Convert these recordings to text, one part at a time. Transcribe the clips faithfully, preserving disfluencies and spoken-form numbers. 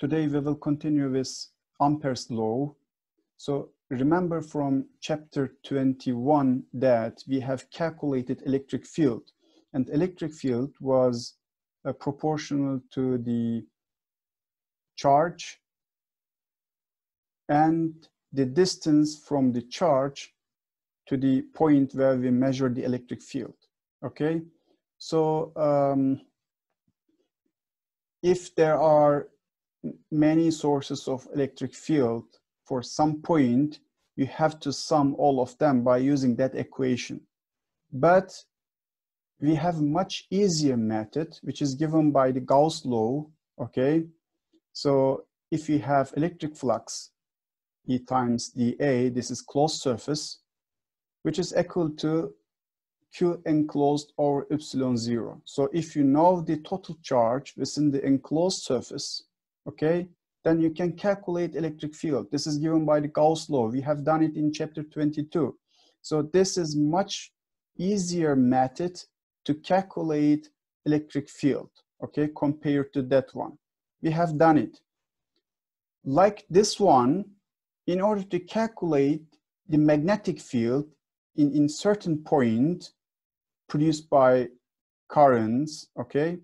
Today we will continue with Ampere's law. So remember from chapter twenty-one that we have calculated electric field, and electric field was uh, proportional to the charge and the distance from the charge to the point where we measure the electric field. Okay, so um, if there are many sources of electric field for some point, you have to sum all of them by using that equation. But we have a much easier method, which is given by the Gauss law, okay? So if you have electric flux, E times dA, this is closed surface, which is equal to Q enclosed over epsilon zero. So if you know the total charge within the enclosed surface, okay, then you can calculate electric field. This is given by the Gauss law. We have done it in chapter twenty-two. So this is much easier method to calculate electric field, okay, compared to that one. We have done it. Like this one, in order to calculate the magnetic field in, in certain point produced by currents, okay,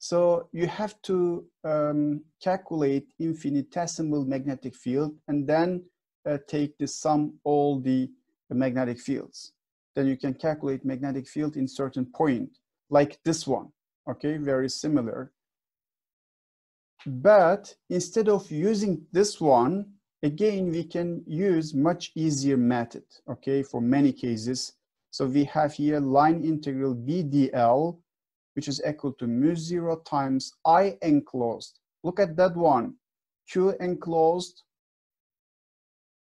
so you have to um, calculate infinitesimal magnetic field and then uh, take the sum all the, the magnetic fields. Then you can calculate magnetic field in certain point, like this one, okay, very similar. But instead of using this one, again, we can use much easier method, okay, for many cases. So we have here line integral B D L, which is equal to mu zero times I enclosed. Look at that one. Q enclosed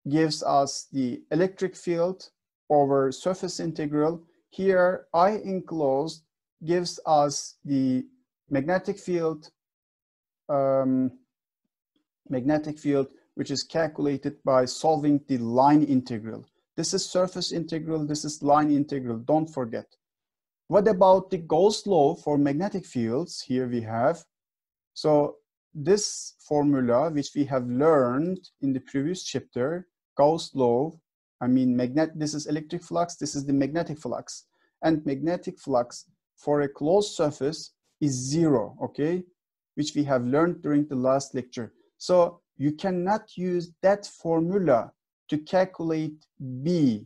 gives us the electric field over surface integral. Here, I enclosed gives us the magnetic field, um, magnetic field, which is calculated by solving the line integral. This is surface integral, this is line integral, don't forget. What about the Gauss law for magnetic fields? Here we have. So this formula, which we have learned in the previous chapter, Gauss law, I mean, magnet, this is electric flux, this is the magnetic flux. And magnetic flux for a closed surface is zero, okay? Which we have learned during the last lecture. So you cannot use that formula to calculate B,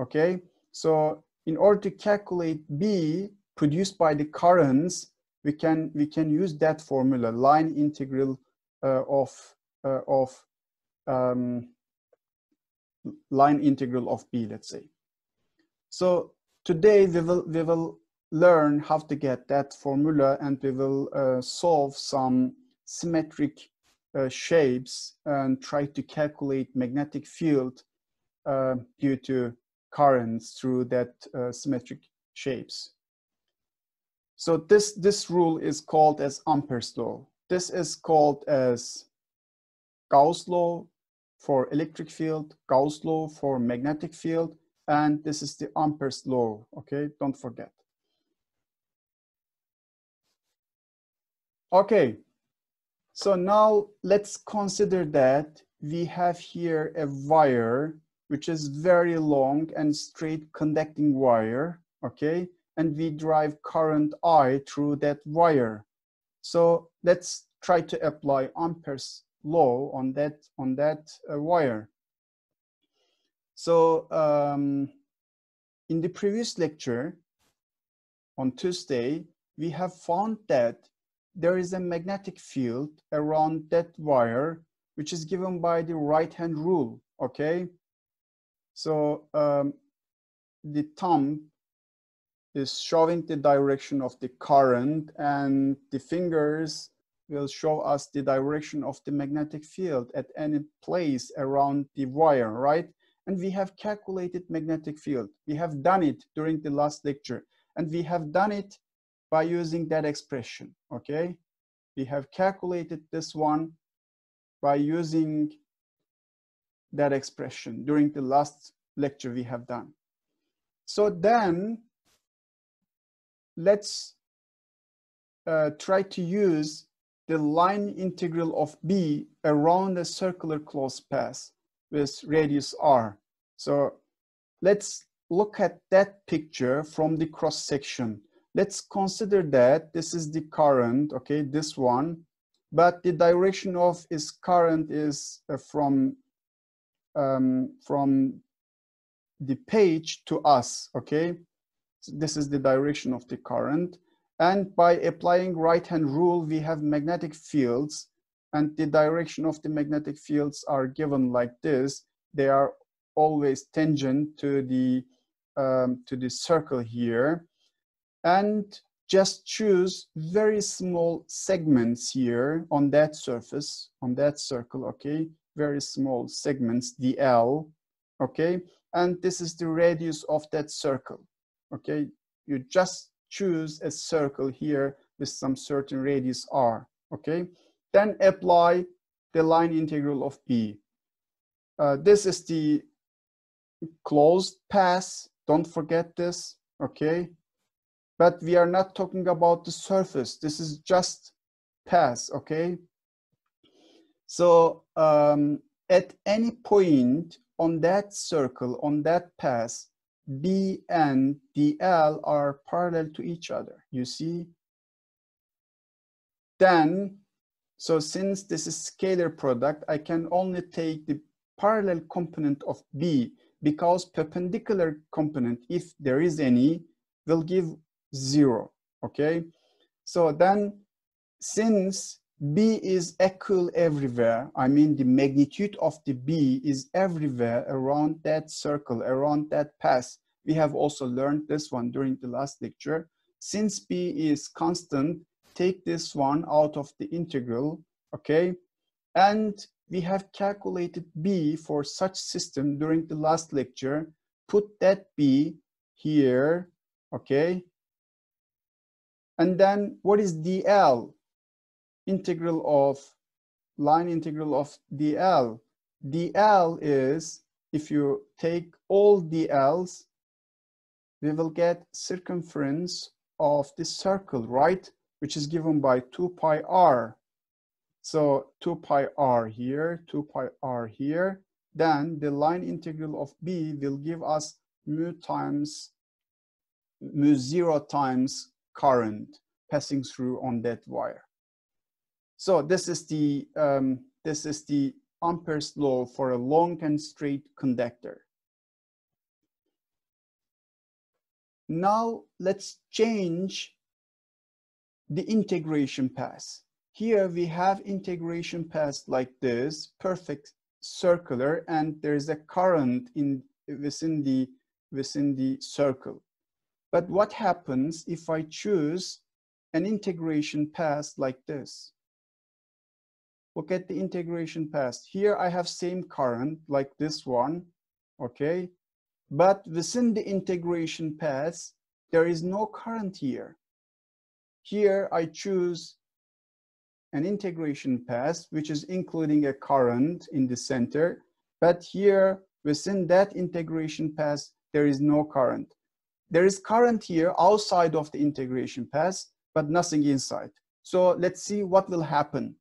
okay? So in order to calculate B produced by the currents, we can we can use that formula, line integral uh, of uh, of um, line integral of B, let's say. So today we will we will learn how to get that formula, and we will uh, solve some symmetric uh, shapes and try to calculate magnetic field uh, due to currents through that uh, symmetric shapes. So this, this rule is called as Ampere's law. This is called as Gauss law for electric field, Gauss law for magnetic field, and this is the Ampere's law, okay? Don't forget. Okay, so now let's consider that we have here a wire which is very long and straight conducting wire, okay? And we drive current I through that wire. So let's try to apply Ampere's law on that, on that uh, wire. So um, in the previous lecture on Tuesday, we have found that there is a magnetic field around that wire, which is given by the right-hand rule, okay? So um, the thumb is showing the direction of the current, and the fingers will show us the direction of the magnetic field at any place around the wire, right? And we have calculated magnetic field. We have done it during the last lecture, and we have done it by using that expression, okay? We have calculated this one by using that expression during the last lecture we have done. So then let's uh, try to use the line integral of B around a circular closed path with radius R. So let's look at that picture from the cross section. Let's consider that this is the current, okay, this one, but the direction of its current is uh, from, um, from the page to us, okay? So this is the direction of the current. And by applying right-hand rule, we have magnetic fields, and the direction of the magnetic fields are given like this. They are always tangent to the, um, to the circle here. And just choose very small segments here on that surface, on that circle, okay? Very small segments, D L, okay? And this is the radius of that circle, okay? You just choose a circle here with some certain radius R, okay? Then apply the line integral of B. Uh, this is the closed path, don't forget this, okay? But we are not talking about the surface, this is just path, okay? So um, at any point on that circle, on that path, B and D L are parallel to each other, you see? Then, so since this is scalar product, I can only take the parallel component of B, because perpendicular component, if there is any, will give zero, okay? So then, since B is equal everywhere, I mean the magnitude of the B is everywhere around that circle, around that path. We have also learned this one during the last lecture. Since B is constant, take this one out of the integral, okay? And we have calculated B for such system during the last lecture. Put that B here, okay? And then what is D L? Integral of line integral of D L. D L is, if you take all D Ls, we will get circumference of the circle, right? Which is given by two pi r. So two pi r here, two pi r here. Then the line integral of B will give us mu times, mu zero times current passing through on that wire. So this is the um, this is the Ampere's law for a long and straight conductor. Now let's change the integration path. Here we have integration path like this, perfect circular, and there is a current in within the within the circle. But what happens if I choose an integration path like this? Look at the integration path. Here I have same current like this one, okay? But within the integration path, there is no current here. Here I choose an integration path, which is including a current in the center, but here within that integration path, there is no current. There is current here outside of the integration path, but nothing inside. So let's see what will happen.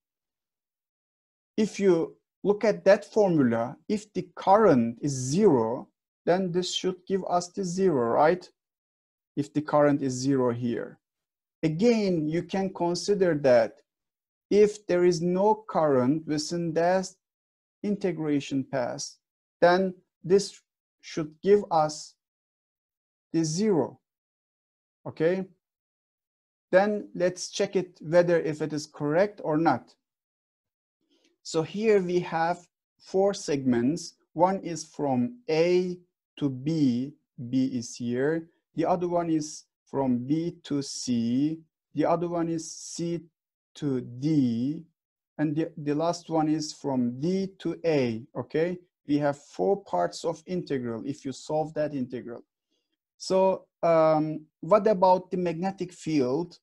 If you look at that formula, if the current is zero, then this should give us the zero, right? If the current is zero here. Again, you can consider that if there is no current within that integration path, then this should give us the zero, okay? Then let's check it whether if it is correct or not. So here we have four segments. One is from A to B, B is here. The other one is from B to C. The other one is C to D. And the, the last one is from D to A, okay? We have four parts of integral if you solve that integral. So um, what about the magnetic field?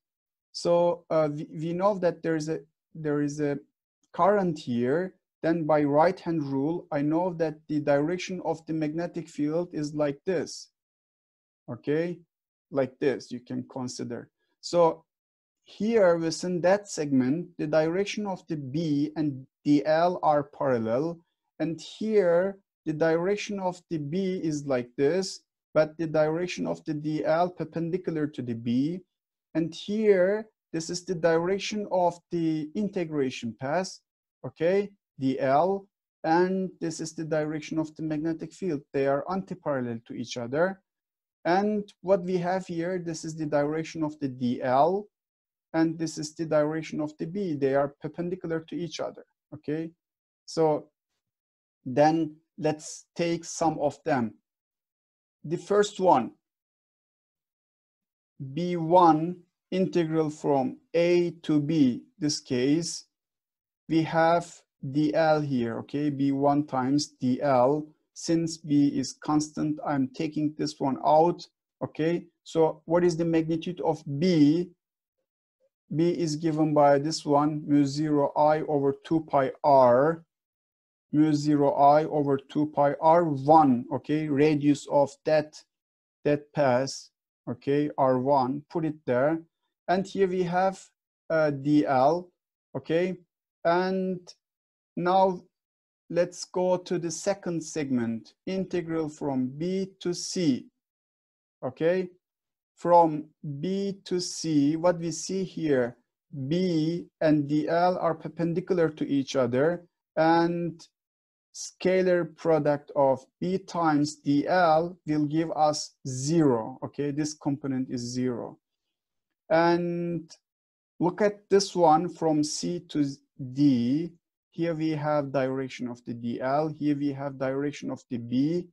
So uh, we, we know that there is a, there is a, current here, then by right hand rule, I know that the direction of the magnetic field is like this, okay? Like this, you can consider. So here within that segment, the direction of the B and the L are parallel. And here, the direction of the B is like this, but the direction of the D L perpendicular to the B. And here, this is the direction of the integration path, okay, D L. And this is the direction of the magnetic field. They are anti-parallel to each other. And what we have here, this is the direction of the D L. And this is the direction of the B. They are perpendicular to each other, okay? So then let's take some of them. The first one, B one integral from A to B. This case, we have D L here, okay? B one times D L. Since B is constant, I'm taking this one out, okay? So what is the magnitude of B? B is given by this one, mu zero I over two pi r, mu zero I over two pi r one, okay? Radius of that, that path, okay? R one, put it there. And here we have uh, D L, okay? And now let's go to the second segment, integral from B to C, okay? From B to C, what we see here, B and D L are perpendicular to each other, and scalar product of B times D L will give us zero, okay? This component is zero. And look at this one from C to D. Here we have direction of the D L, here we have direction of the B,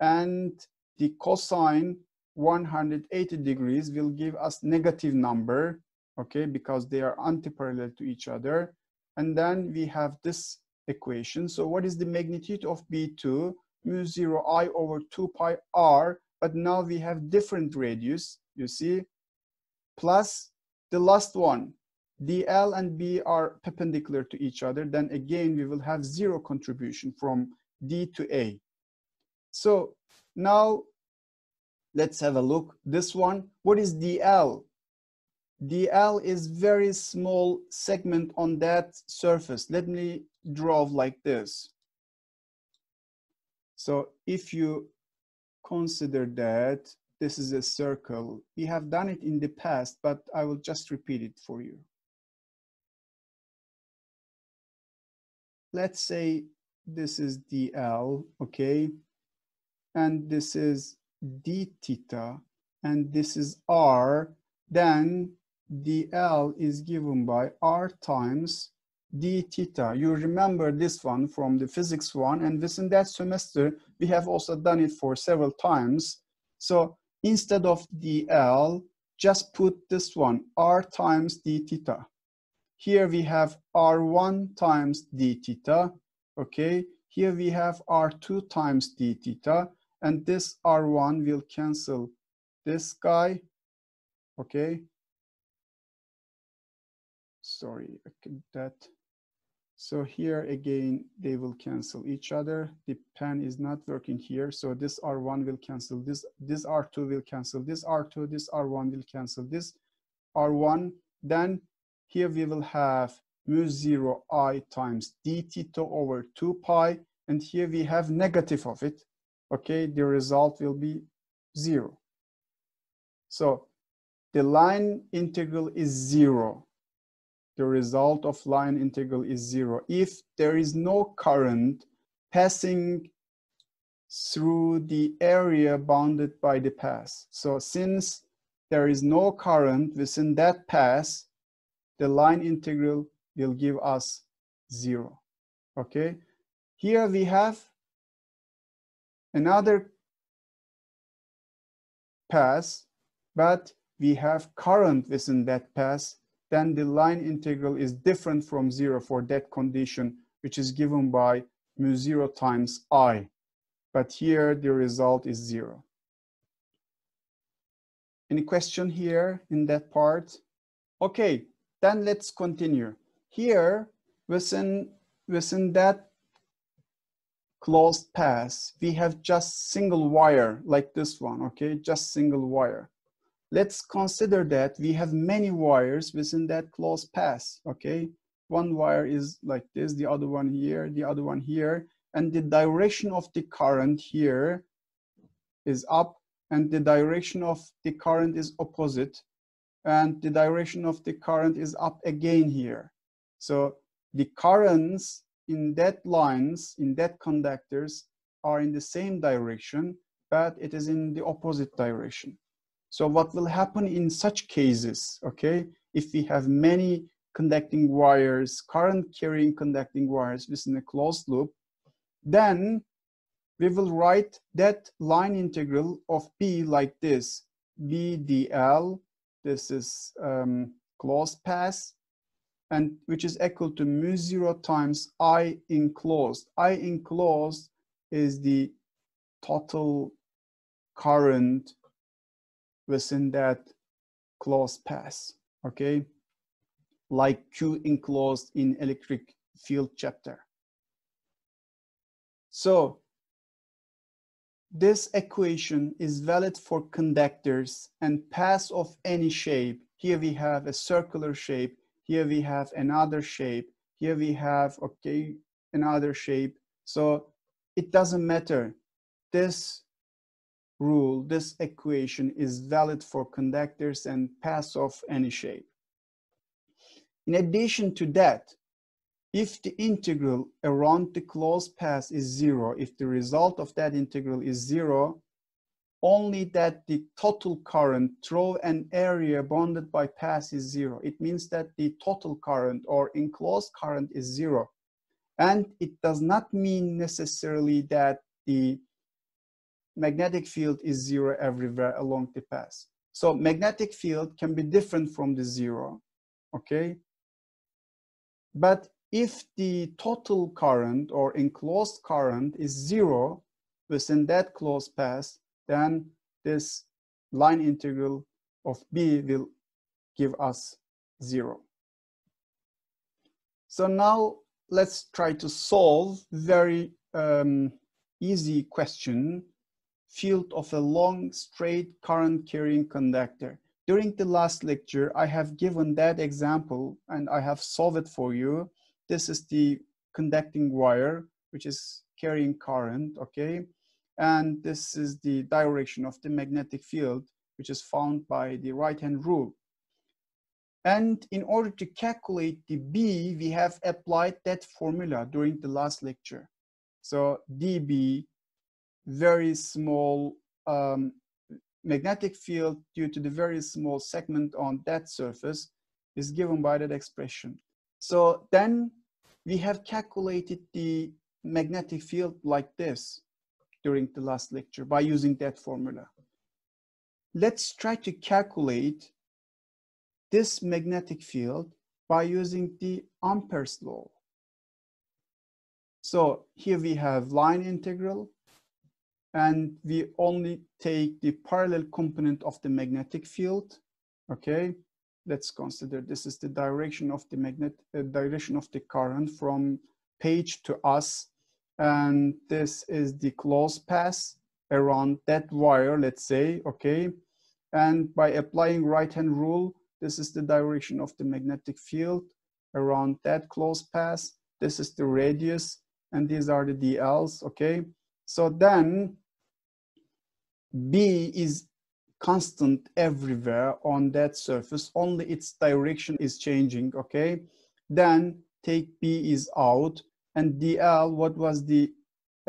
and the cosine one hundred eighty degrees will give us negative number, okay, because they are anti-parallel to each other. And then we have this equation. So what is the magnitude of B two? Mu zero I over two pi r, but now we have different radius, you see, plus the last one, D L and B are perpendicular to each other. Then again, we will have zero contribution from D to A. So now, let's have a look. This one, what is D L? D L is very small segment on that surface. Let me draw like this. So if you consider that this is a circle, we have done it in the past, but I will just repeat it for you. Let's say this is D L, okay? And this is d theta, and this is r, then D L is given by r times d theta. You remember this one from the physics one, and within that semester, we have also done it for several times. So instead of D L, just put this one, r times d theta. Here we have r one times d theta, okay? Here we have r two times d theta. And this R one will cancel this guy, okay? Sorry, that. So here again, they will cancel each other. The pen is not working here. So this R one will cancel this, this R two will cancel this R two, this R one will cancel this R one. Then here we will have mu zero I times d theta over two pi. And here we have negative of it. Okay, the result will be zero. So the line integral is zero. The result of line integral is zero. If there is no current passing through the area bounded by the path. So since there is no current within that path, the line integral will give us zero. Okay, here we have another pass, but we have current within that pass, then the line integral is different from zero for that condition, which is given by mu zero times I. But here the result is zero. Any question here in that part? Okay, then let's continue. Here, within, within that closed path, we have just single wire like this one, okay? Just single wire. Let's consider that we have many wires within that closed path, okay? One wire is like this, the other one here, the other one here, and the direction of the current here is up, and the direction of the current is opposite, and the direction of the current is up again here. So the currents in that lines, in that conductors, are in the same direction, but it is in the opposite direction. So what will happen in such cases, okay? If we have many conducting wires, current carrying conducting wires within a closed loop, then we will write that line integral of B like this, B dl, this is um, closed path, and which is equal to mu zero times I enclosed. I enclosed is the total current within that closed path, okay? Like Q enclosed in electric field chapter. So this equation is valid for conductors and paths of any shape. Here we have a circular shape. Here we have another shape. Here we have, okay, another shape. So it doesn't matter. This rule, this equation is valid for conductors and paths of any shape. In addition to that, if the integral around the closed path is zero, if the result of that integral is zero, only that the total current through an area bounded by path is zero. It means that the total current or enclosed current is zero. And it does not mean necessarily that the magnetic field is zero everywhere along the path. So magnetic field can be different from the zero, okay? But if the total current or enclosed current is zero within that closed path, then this line integral of B will give us zero. So now let's try to solve very um, easy question, field of a long straight current carrying conductor. During the last lecture, I have given that example and I have solved it for you. This is the conducting wire, which is carrying current, okay? And this is the direction of the magnetic field, which is found by the right-hand rule. And in order to calculate the B, we have applied that formula during the last lecture. So dB, very small, um, magnetic field due to the very small segment on that surface is given by that expression. So then we have calculated the magnetic field like this during the last lecture by using that formula. Let's try to calculate this magnetic field by using the Ampere's law. So here we have line integral, and we only take the parallel component of the magnetic field, okay? Let's consider this is the direction of the magnet, uh, direction of the current from page to us, and this is the closed path around that wire, let's say, okay? And by applying right-hand rule, this is the direction of the magnetic field around that closed path. This is the radius, and these are the dL's, okay? So then, B is constant everywhere on that surface, only its direction is changing, okay? Then take B is out, and dl, what was the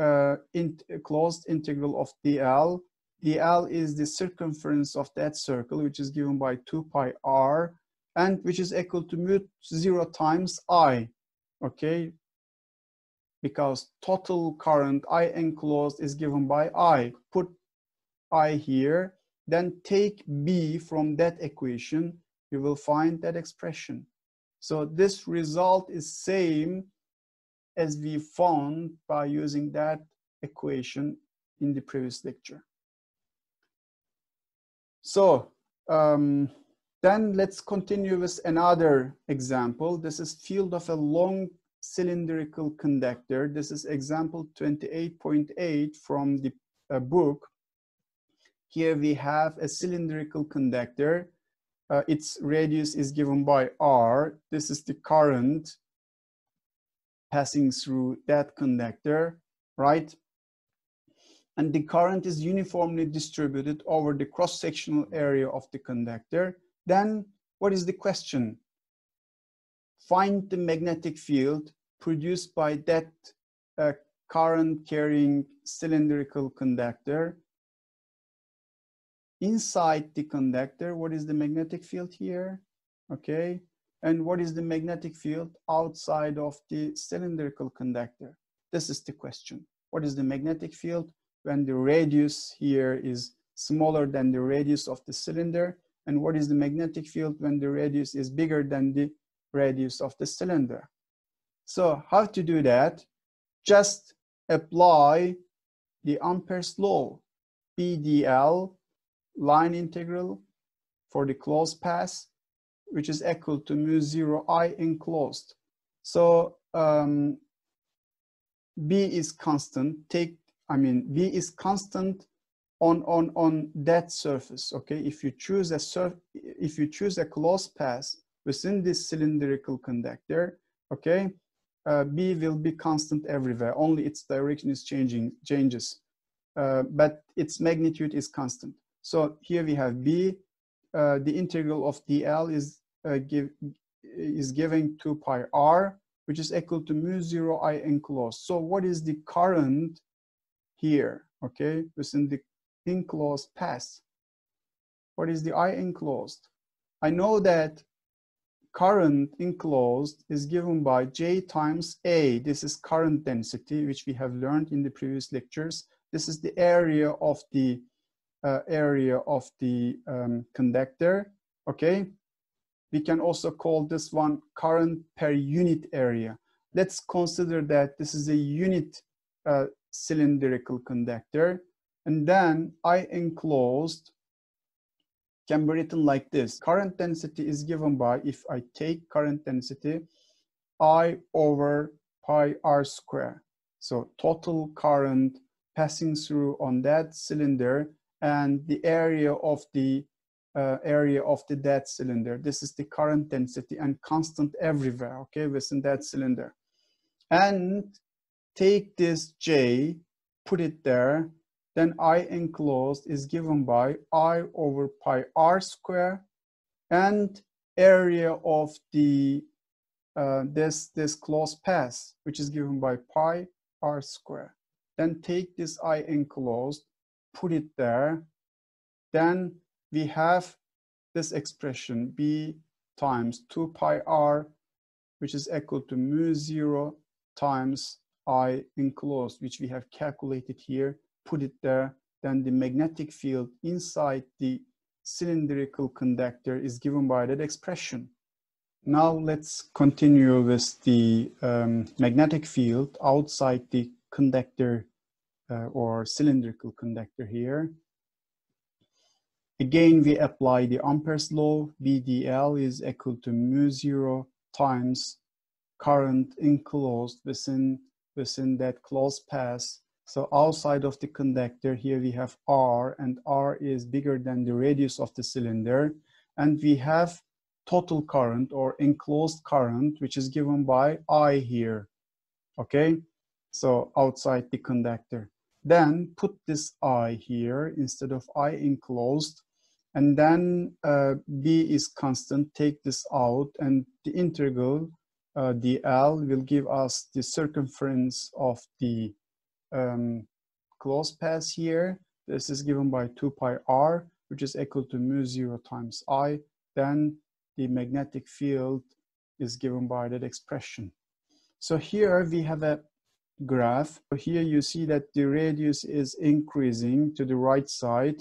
uh, in closed integral of dl? dl is the circumference of that circle, which is given by two pi r, and which is equal to mu zero times I, okay? Because total current I enclosed is given by I. Put I here, then take B from that equation, you will find that expression. So this result is same as we found by using that equation in the previous lecture. So um, then let's continue with another example. This is field of a long cylindrical conductor. This is example twenty-eight point eight from the uh, book. Here we have a cylindrical conductor. Uh, its radius is given by R. This is the current passing through that conductor, right? And the current is uniformly distributed over the cross-sectional area of the conductor. Then what is the question? Find the magnetic field produced by that uh, current-carrying cylindrical conductor. Inside the conductor, what is the magnetic field here? Okay. And what is the magnetic field outside of the cylindrical conductor? This is the question. What is the magnetic field when the radius here is smaller than the radius of the cylinder? And what is the magnetic field when the radius is bigger than the radius of the cylinder? So how to do that? Just apply the Ampere's law, B D L, line integral for the closed path, which is equal to mu zero I enclosed. So um, B is constant. Take, I mean, B is constant on on on that surface. Okay, if you choose a surf, if you choose a closed path within this cylindrical conductor, okay, uh, B will be constant everywhere. Only its direction is changing changes, uh, but its magnitude is constant. So here we have B. Uh, the integral of dl is uh, give is giving two pi r, which is equal to mu zero I enclosed. So what is the current here? Okay, within the enclosed path. What is the I enclosed? I know that current enclosed is given by J times A. This is current density, which we have learned in the previous lectures. This is the area of the Uh, area of the um, conductor, okay? We can also call this one current per unit area. Let's consider that this is a unit uh, cylindrical conductor. And then I enclosed can be written like this. Current density is given by, if I take current density, I over pi r square. So total current passing through on that cylinder and the area of the uh, area of the dead cylinder. This is the current density and constant everywhere, okay, within that cylinder. And take this J, put it there, then I enclosed is given by I over pi r square and area of the uh, this this closed path, which is given by pi r square. Then take this I enclosed, put it there, then we have this expression B times two pi r, which is equal to mu zero times I enclosed, which we have calculated here, put it there, then the magnetic field inside the cylindrical conductor is given by that expression. Now let's continue with the um, magnetic field outside the conductor Uh, or cylindrical conductor here. Again, we apply the Ampere's law. B D L is equal to mu zero times current enclosed within, within that closed path. So outside of the conductor, here we have R, and R is bigger than the radius of the cylinder. And we have total current or enclosed current, which is given by I here, okay? So outside the conductor. Then put this I here instead of I enclosed, and then uh, B is constant, take this out, and the integral uh, dl will give us the circumference of the um, closed path here. This is given by two pi r, which is equal to mu zero times I. Then the magnetic field is given by that expression. So here we have a graph. Here you see that the radius is increasing to the right side,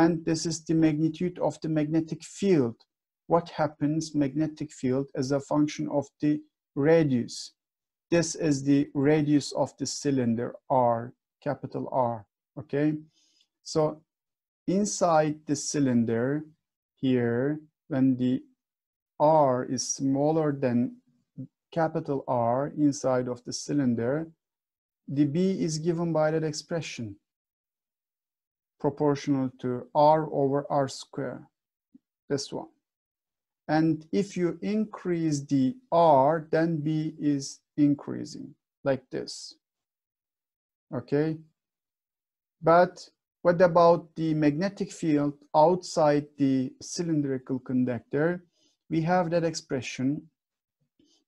and this is the magnitude of the magnetic field. What happens magnetic field as a function of the radius? This is the radius of the cylinder, R, capital R, okay? So inside the cylinder here, when the R is smaller than capital R inside of the cylinder, the B is given by that expression. proportional to R over R square, this one. And if you increase the R, then B is increasing like this, okay? But what about the magnetic field outside the cylindrical conductor? We have that expression.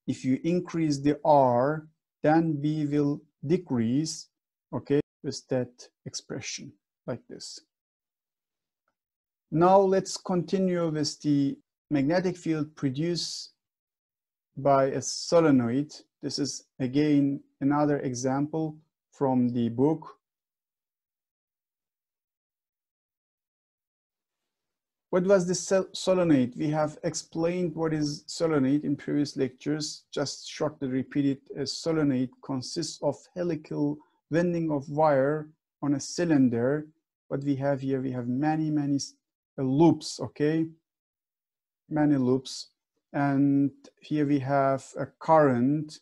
If you increase the R, then B will decrease, okay, with that expression like this. Now let's continue with the magnetic field produced by a solenoid. This is again another example from the book. What was the solenoid? We have explained what is solenoid in previous lectures. Just shortly repeated, a solenoid consists of helical winding of wire on a cylinder. What we have here, we have many, many loops, okay? Many loops. And here we have a current.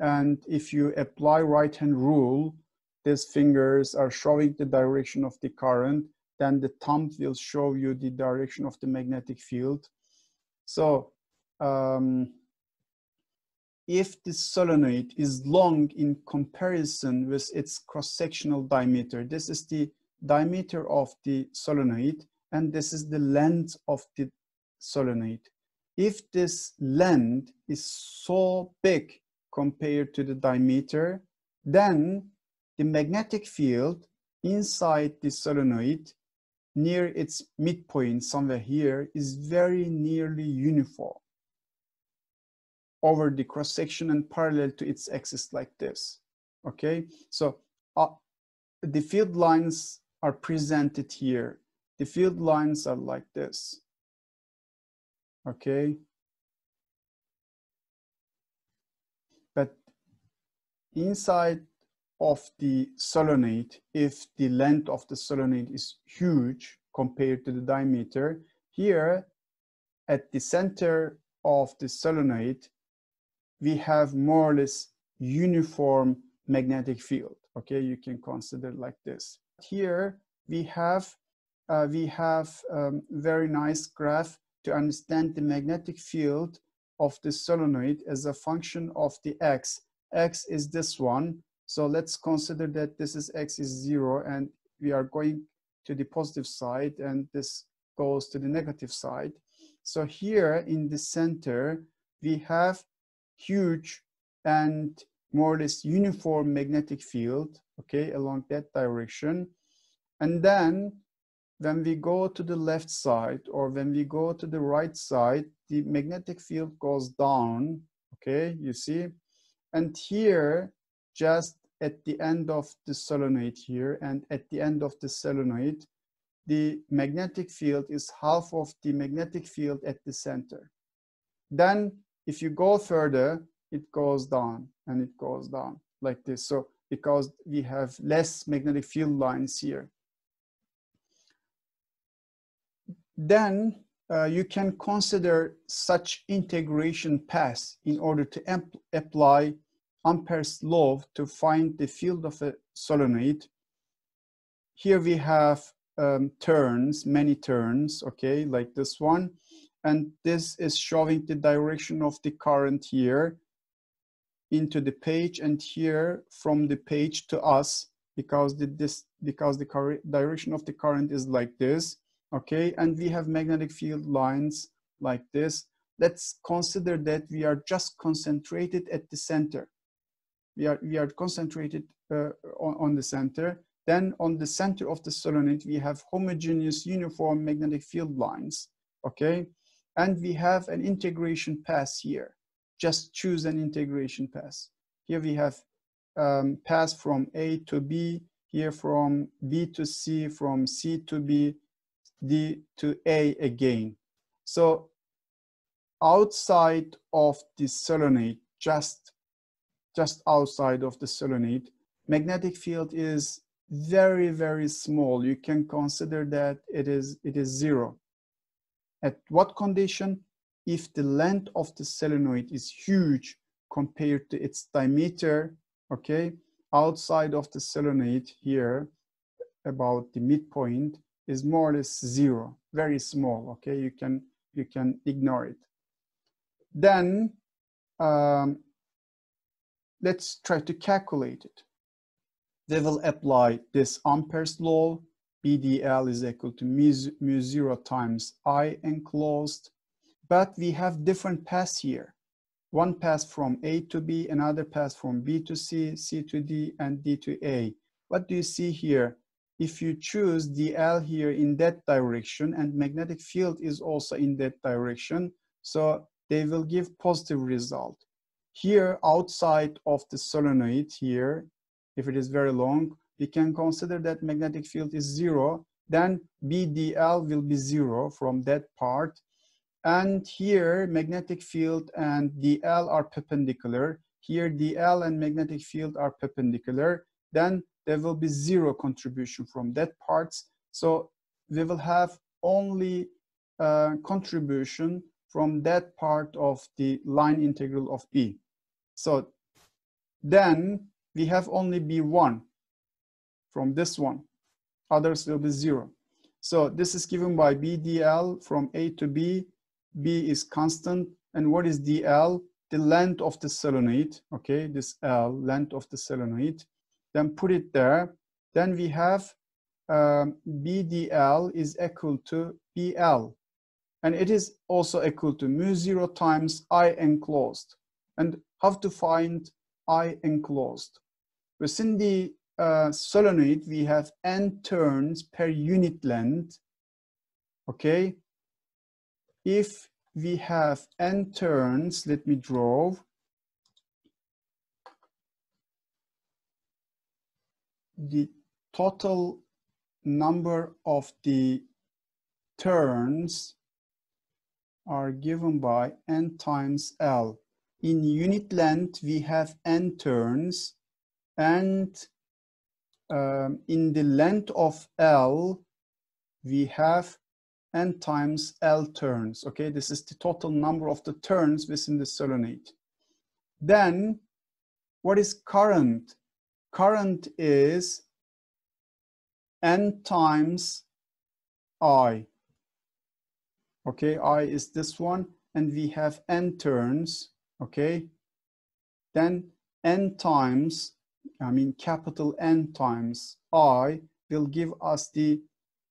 And if you apply right-hand rule, these fingers are showing the direction of the current. Then the thumb will show you the direction of the magnetic field. So um, if the solenoid is long in comparison with its cross-sectional diameter, this is the diameter of the solenoid, and this is the length of the solenoid. If this length is so big compared to the diameter, then the magnetic field inside the solenoid near its midpoint, somewhere here, is very nearly uniform over the cross-section and parallel to its axis like this, okay? So uh, the field lines are presented here. The field lines are like this, okay? But inside of the solenoid, if the length of the solenoid is huge compared to the diameter, here at the center of the solenoid, we have more or less uniform magnetic field. Okay, you can consider like this. Here we have uh, we have um, very nice graph to understand the magnetic field of the solenoid as a function of the x. X is this one. So let's consider that this is x is zero and we are going to the positive side and this goes to the negative side. So here in the center, we have huge and more or less uniform magnetic field, okay, along that direction. And then when we go to the left side or when we go to the right side, the magnetic field goes down, okay, you see? And here, just at the end of the solenoid here and at the end of the solenoid, the magnetic field is half of the magnetic field at the center. Then if you go further, it goes down and it goes down like this. So because we have less magnetic field lines here. Then uh, you can consider such integration paths in order to apply Ampere's law to find the field of a solenoid. Here we have um, turns, many turns, okay, like this one. And this is showing the direction of the current here into the page and here from the page to us, because the, this, because the direction of the current is like this, okay? And we have magnetic field lines like this. Let's consider that we are just concentrated at the center. We are, we are concentrated uh, on, on the center. Then on the center of the solenoid, we have homogeneous uniform magnetic field lines, okay? And we have an integration path here. Just choose an integration path. Here we have um, paths from A to B, here from B to C, from C to B, D to A again. So outside of the solenoid, just just outside of the solenoid, magnetic field is very, very small. You can consider that it is, it is zero. At what condition? If the length of the solenoid is huge compared to its diameter, okay, outside of the solenoid here, about the midpoint is more or less zero, very small, okay? You can, you can ignore it. Then um, let's try to calculate it. They will apply this Ampere's law. B D L is equal to mu, mu zero times I enclosed. But we have different paths here. One path from A to B, another path from B to C, C to D, and D to A. What do you see here? If you choose D L here in that direction, and magnetic field is also in that direction, so they will give positive result. Here, outside of the solenoid here, if it is very long, we can consider that magnetic field is zero, then B D L will be zero from that part. And here, magnetic field and D L are perpendicular. Here, D L and magnetic field are perpendicular. Then there will be zero contribution from that parts. So we will have only uh, contribution from that part of the line integral of B. So then we have only B one from this one. Others will be zero. So this is given by B D L from A to B. B is constant, and what is D L? The length of the solenoid, okay, this L, length of the solenoid. Then put it there. Then we have um, B D L is equal to B L. And it is also equal to mu zero times I enclosed. And how to find I enclosed? Within the uh, solenoid, we have N turns per unit length, okay? If we have N turns, let me draw, the total number of the turns are given by N times L. In unit length, we have N turns, and um, in the length of L, we have N times L turns, okay? This is the total number of the turns within the solenoid. Then, what is current? Current is N times I. Okay, I is this one, and we have N turns, okay? Then N times, I mean capital N times I will give us the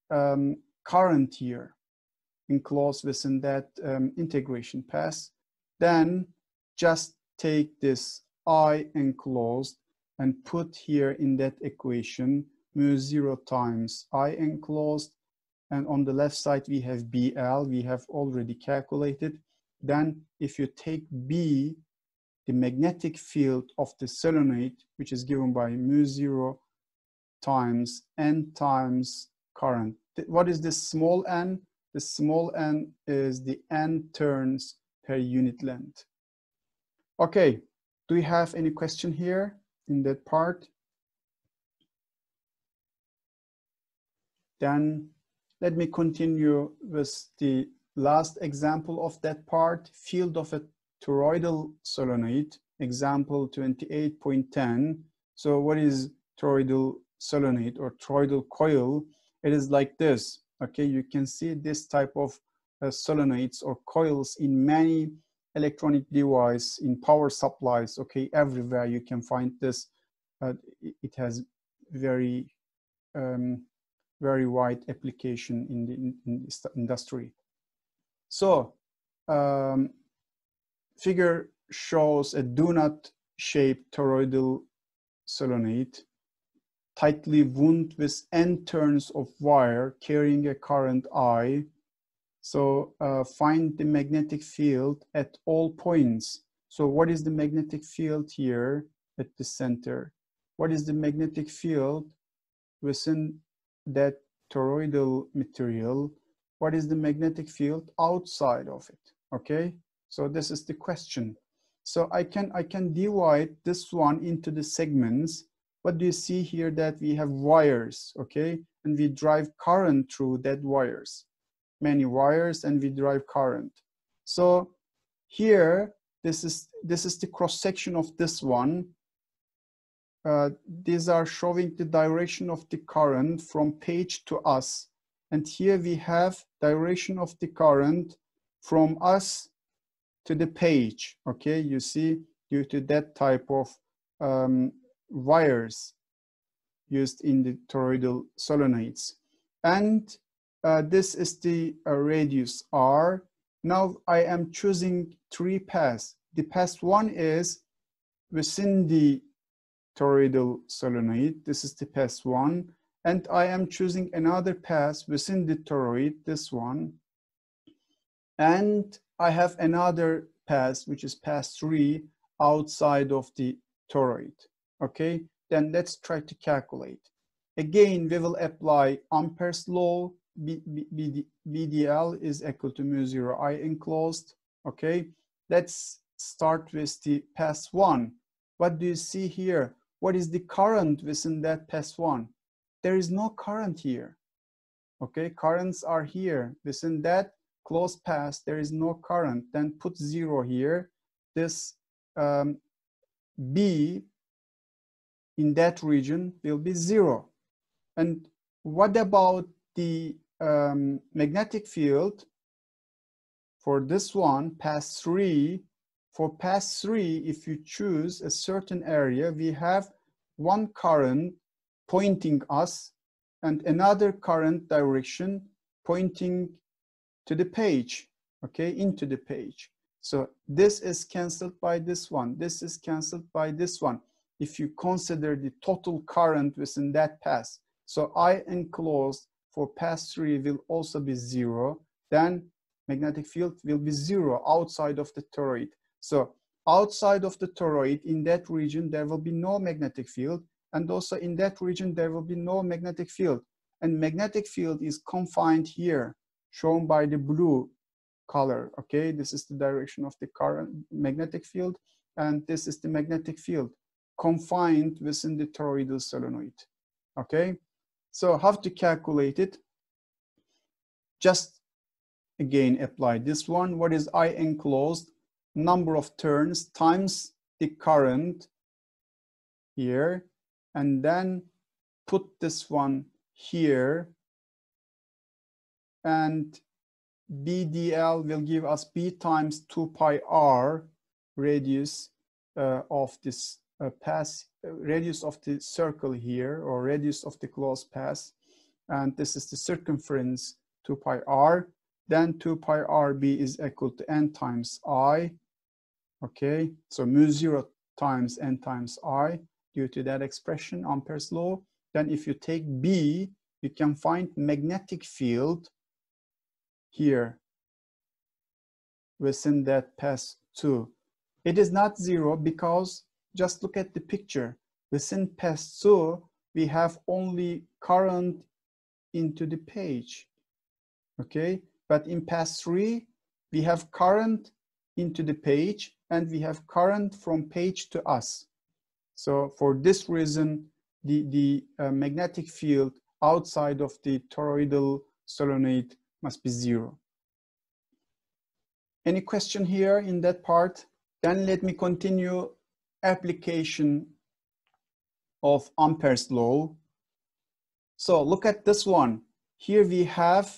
um, current here enclosed within that um, integration path. Then just take this I enclosed and put here in that equation mu zero times I enclosed, and on the left side we have B L, we have already calculated. Then if you take B, the magnetic field of the solenoid, which is given by mu zero times N times current. What is this small n? The small n is the N turns per unit length. Okay, do we have any question here in that part? Then let me continue with the last example of that part, field of a toroidal solenoid, example twenty-eight point ten. So what is toroidal solenoid or toroidal coil? It is like this, okay? You can see this type of uh, solenoids or coils in many electronic devices, in power supplies, okay? Everywhere you can find this. Uh, it has very, um, very wide application in the, in, in the industry. So, um, figure shows a donut shaped toroidal solenoid, tightly wound with N turns of wire carrying a current I. So uh, find the magnetic field at all points. So what is the magnetic field here at the center? What is the magnetic field within that toroidal material? What is the magnetic field outside of it? Okay, so this is the question. So I can, I can divide this one into the segments. What do you see here? That we have wires, okay? And we drive current through that wires, many wires, and we drive current. So here, this is, this is the cross section of this one. Uh, these are showing the direction of the current from page to us. And here we have direction of the current from us to the page. Okay, you see, due to that type of um, wires used in the toroidal solenoids. And uh, this is the uh, radius R. Now I am choosing three paths. The path one is within the toroidal solenoid. This is the path one, and I am choosing another path within the toroid, this one, and I have another path which is path three outside of the toroid. Okay, then let's try to calculate. Again, we will apply Ampere's law. B D L is equal to mu zero I enclosed. Okay, let's start with the path one. What do you see here? What is the current within that path one? There is no current here. Okay, currents are here. Within that closed path, there is no current. Then put zero here. This um, B in that region will be zero. And what about the um, magnetic field? For this one, path three, for path three, if you choose a certain area, we have one current pointing us and another current direction pointing to the page, okay, into the page. So this is cancelled by this one. This is cancelled by this one. If you consider the total current within that path. So I enclosed for path three will also be zero. Then magnetic field will be zero outside of the toroid. So outside of the toroid, in that region, there will be no magnetic field. And also in that region, there will be no magnetic field. And magnetic field is confined here, shown by the blue color. Okay, this is the direction of the current magnetic field. And this is the magnetic field confined within the toroidal solenoid. Okay, so how to calculate it? Just again, apply this one. What is I enclosed? Number of turns times the current here, and then put this one here, and B D L will give us B times two pi R radius uh, of this uh, pass, uh, radius of the circle here, or radius of the closed pass, and this is the circumference two pi R. Then two pi R B is equal to N times I. Okay, so mu zero times N times I, due to that expression, Ampere's law. Then if you take B, you can find magnetic field here within that path two. It is not zero because just look at the picture. Within path two, we have only current into the page. Okay, but in path three, we have current into the page and we have current from page to us. So for this reason, the, the uh, magnetic field outside of the toroidal solenoid must be zero. Any question here in that part? Then let me continue application of Ampere's law. So look at this one. Here we have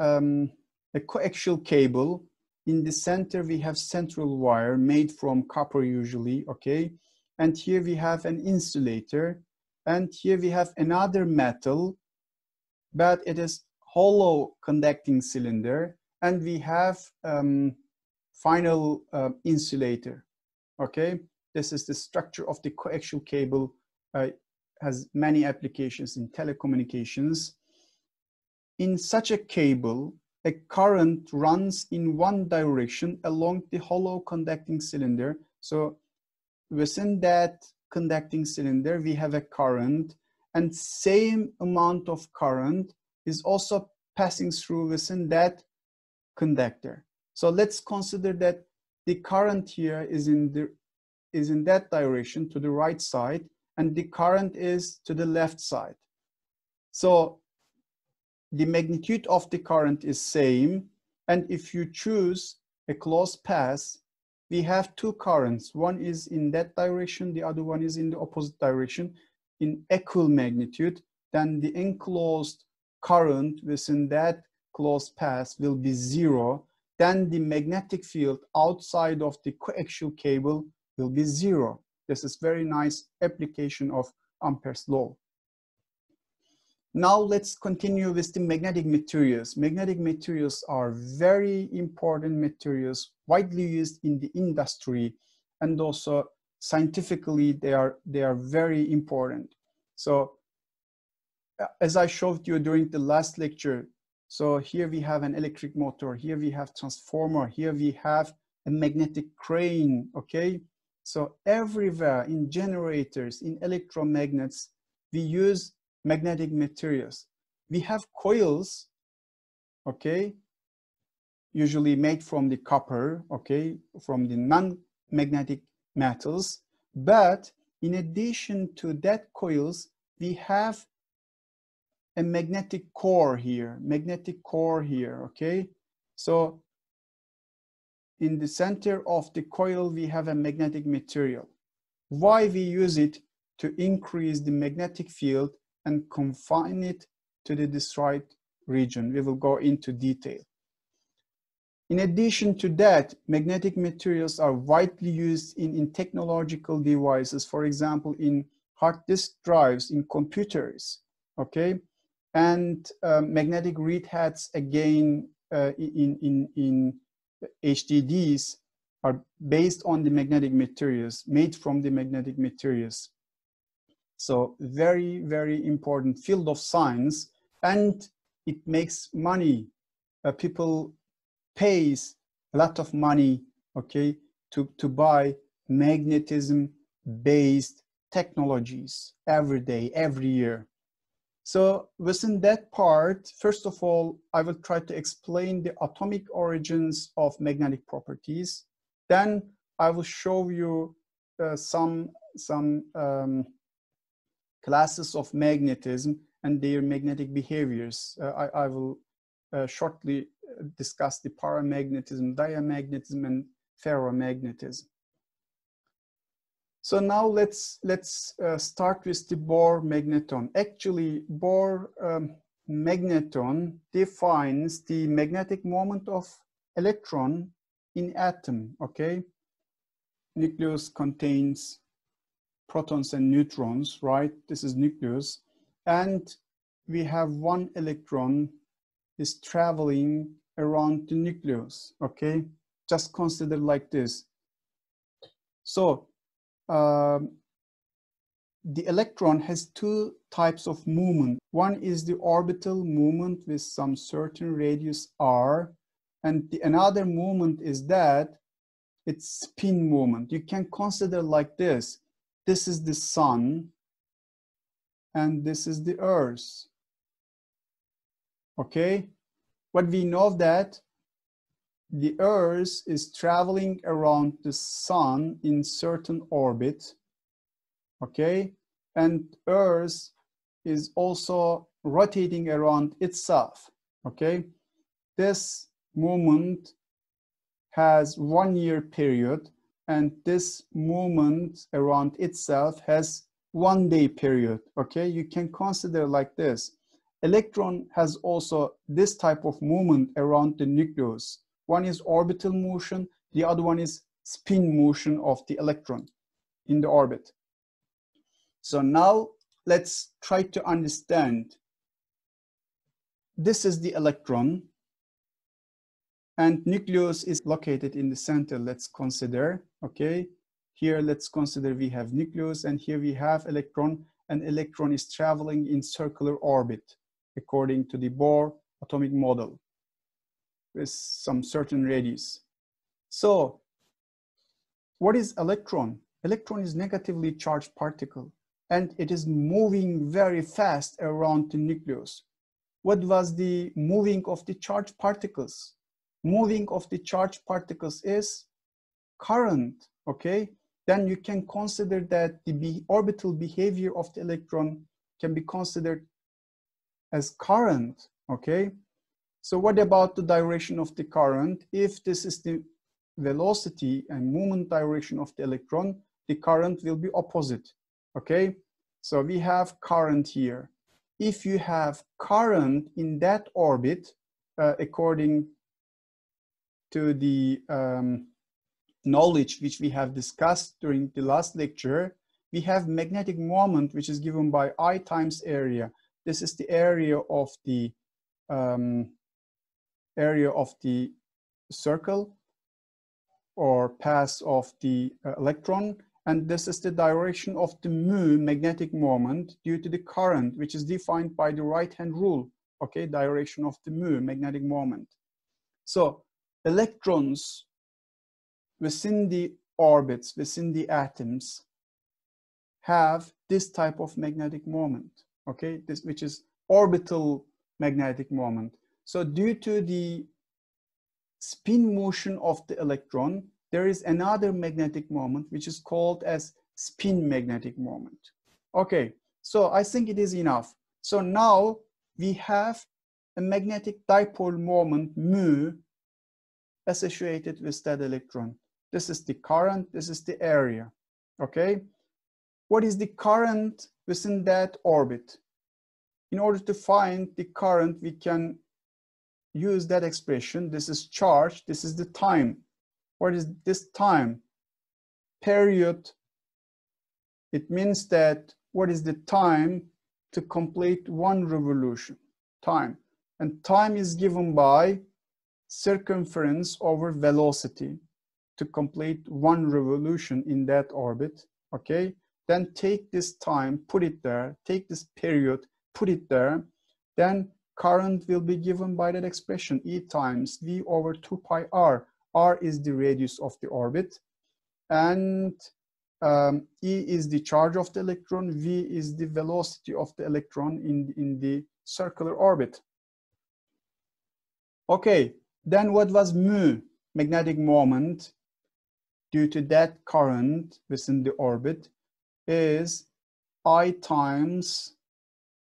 Um, a coaxial cable. In the center, we have central wire made from copper usually, okay? And here we have an insulator. And here we have another metal, but it is hollow conducting cylinder. And we have um, final uh, insulator, okay? This is the structure of the coaxial cable. Uh, has many applications in telecommunications. In such a cable, a current runs in one direction along the hollow conducting cylinder. So within that conducting cylinder, we have a current, and same amount of current is also passing through within that conductor. So let's consider that the current here is in, the, is in that direction to the right side, and the current is to the left side. So the magnitude of the current is same, and if you choose a closed path, we have two currents. One is in that direction, the other one is in the opposite direction in equal magnitude. Then the enclosed current within that closed path will be zero. Then the magnetic field outside of the coaxial cable will be zero. This is very nice application of Ampere's law. Now let's continue with the magnetic materials. Magnetic materials are very important materials, widely used in the industry, and also scientifically they are, they are very important. So as I showed you during the last lecture, so here we have an electric motor, here we have transformer, here we have a magnetic crane, okay? So everywhere in generators, in electromagnets, we use magnetic materials. We have coils, okay, usually made from the copper, okay, from the non-magnetic metals. But in addition to that coils, we have a magnetic core here, magnetic core here, okay. So in the center of the coil, we have a magnetic material. Why we use it? To increase the magnetic field and confine it to the desired region. We will go into detail. In addition to that, magnetic materials are widely used in, in technological devices, for example, in hard disk drives, in computers, okay? And uh, magnetic read heads, again, uh, in, in, in H D Ds are based on the magnetic materials, made from the magnetic materials. So very, very important field of science, and it makes money. Uh, people pays a lot of money, okay, to, to buy magnetism-based technologies every day, every year. So within that part, first of all, I will try to explain the atomic origins of magnetic properties. Then I will show you uh, some, some, um, classes of magnetism and their magnetic behaviors. Uh, I, I will uh, shortly discuss the paramagnetism, diamagnetism, and ferromagnetism. So now let's, let's uh, start with the Bohr magneton. Actually, Bohr um, magneton defines the magnetic moment of electron in atom, okay? Nucleus contains protons and neutrons, right? This is nucleus. And we have one electron is traveling around the nucleus, okay? Just consider like this. So um, the electron has two types of movement. One is the orbital movement with some certain radius r, and the another movement is that it's spin movement. You can consider like this. This is the sun, and this is the earth, okay? What we know that the earth is traveling around the sun in certain orbit, okay? And earth is also rotating around itself, okay? This movement has one year period, and this movement around itself has one day period, okay? You can consider like this. Electron has also this type of movement around the nucleus. One is orbital motion, the other one is spin motion of the electron in the orbit. So now let's try to understand. This is the electron, and nucleus is located in the center, let's consider, okay? Here, let's consider we have nucleus, and here we have electron, and electron is traveling in circular orbit, according to the Bohr atomic model, with some certain radius. So, what is electron? Electron is negatively charged particle, and it is moving very fast around the nucleus. What was the moving of the charged particles? Moving of the charged particles is current, okay? Then you can consider that the be orbital behavior of the electron can be considered as current, okay? So what about the direction of the current? If this is the velocity and movement direction of the electron, the current will be opposite. Okay, so we have current here. If you have current in that orbit, uh, according to the um, knowledge which we have discussed during the last lecture, we have magnetic moment, which is given by I times area. This is the area of the um, area of the circle or path of the uh, electron, and this is the direction of the mu magnetic moment due to the current, which is defined by the right-hand rule. Okay, direction of the mu magnetic moment. So electrons within the orbits, within the atoms, have this type of magnetic moment, okay, this which is orbital magnetic moment. So due to the spin motion of the electron, there is another magnetic moment which is called as spin magnetic moment. Okay, so I think it is enough. So now we have a magnetic dipole moment mu associated with that electron. This is the current, this is the area, okay? What is the current within that orbit? In order to find the current, we can use that expression. This is charge, this is the time. What is this time? Period. It means that what is the time to complete one revolution? Time. And time is given by circumference over velocity to complete one revolution in that orbit, okay? Then take this time, put it there, take this period, put it there, then current will be given by that expression, E times V over two pi R. R is the radius of the orbit, and um, E is the charge of the electron, V is the velocity of the electron in, in the circular orbit. Okay, then what was mu, magnetic moment, due to that current within the orbit? Is I times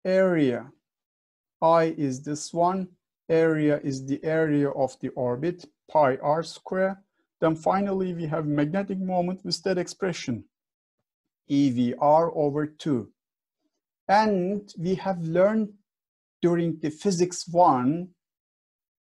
area. I is this one, area is the area of the orbit, pi r square. Then finally we have magnetic moment with that expression, E V R over two. And we have learned during the physics one,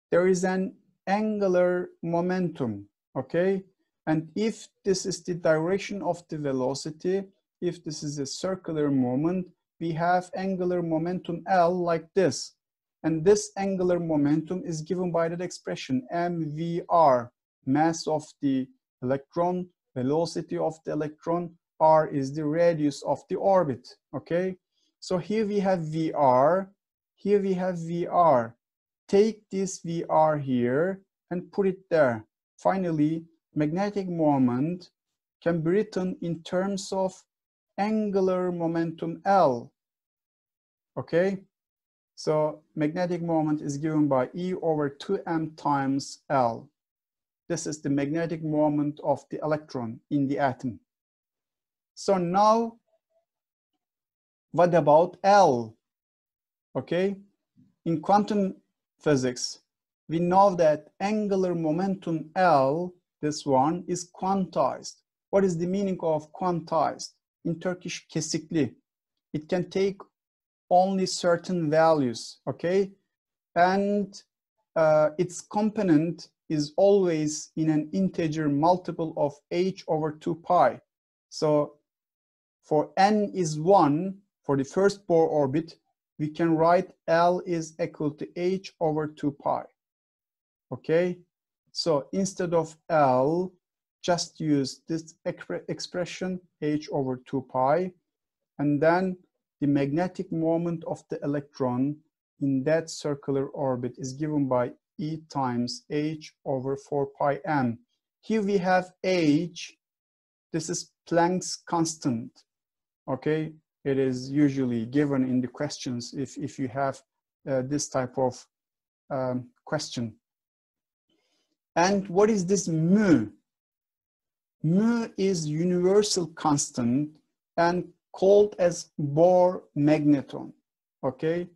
there is an angular momentum, okay? And if this is the direction of the velocity, if this is a circular moment, we have angular momentum L like this. And this angular momentum is given by that expression M V R, mass of the electron, velocity of the electron, R is the radius of the orbit, okay? So here we have V R, here we have V R. Take this V R here and put it there. Finally, magnetic moment can be written in terms of angular momentum L, okay? So magnetic moment is given by E over two M times L. This is the magnetic moment of the electron in the atom. So now, what about L? Okay, in quantum physics, we know that angular momentum L, this one, is quantized. What is the meaning of quantized? In Turkish, kesikli. It can take only certain values, okay? And uh, its component is always in an integer multiple of h over two pi. So for n is one, for the first Bohr orbit, we can write L is equal to h over two pi, okay? So instead of L, just use this expression, h over two pi, and then the magnetic moment of the electron in that circular orbit is given by E times h over four pi m. Here we have h, this is Planck's constant, okay? It is usually given in the questions if, if you have uh, this type of um, question. And what is this mu? Mu is universal constant and called as Bohr magneton, okay?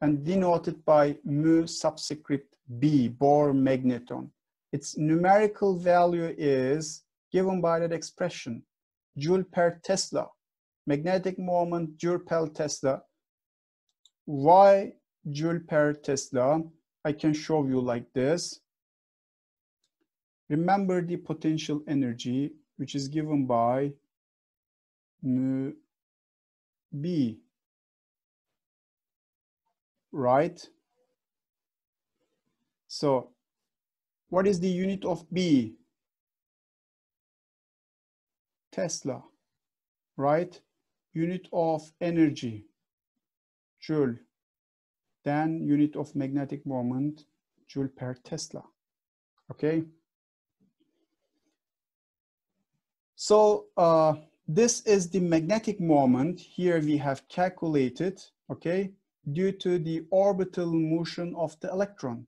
And denoted by mu subscript B, Bohr magneton. Its numerical value is given by that expression, joule per Tesla. Magnetic moment, joule per Tesla. Why joule per Tesla? I can show you like this. Remember the potential energy, which is given by mu B, right? So what is the unit of B? Tesla, right? Unit of energy, joule. Then unit of magnetic moment, joule per Tesla, okay? So uh, this is the magnetic moment here we have calculated, okay, due to the orbital motion of the electron.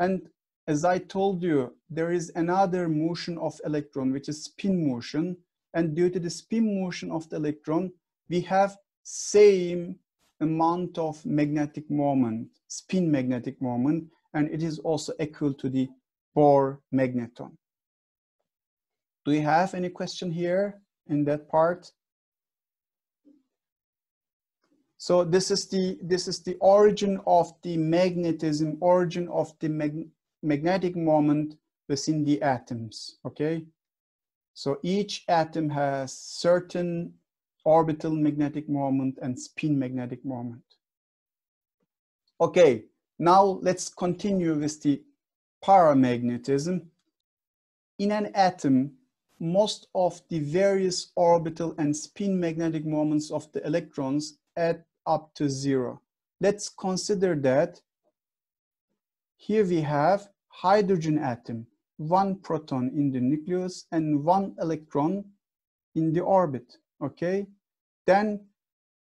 And as I told you, there is another motion of electron, which is spin motion. And due to the spin motion of the electron, we have same amount of magnetic moment, spin magnetic moment, and it is also equal to the Bohr magneton. Do you have any question here in that part? So this is the this is the origin of the magnetism, origin of the mag magnetic moment within the atoms, okay? So each atom has certain orbital magnetic moment and spin magnetic moment. Okay, now let's continue with the paramagnetism. In an atom, most of the various orbital and spin magnetic moments of the electrons add up to zero. Let's consider that here we have hydrogen atom, one proton in the nucleus and one electron in the orbit, okay? Then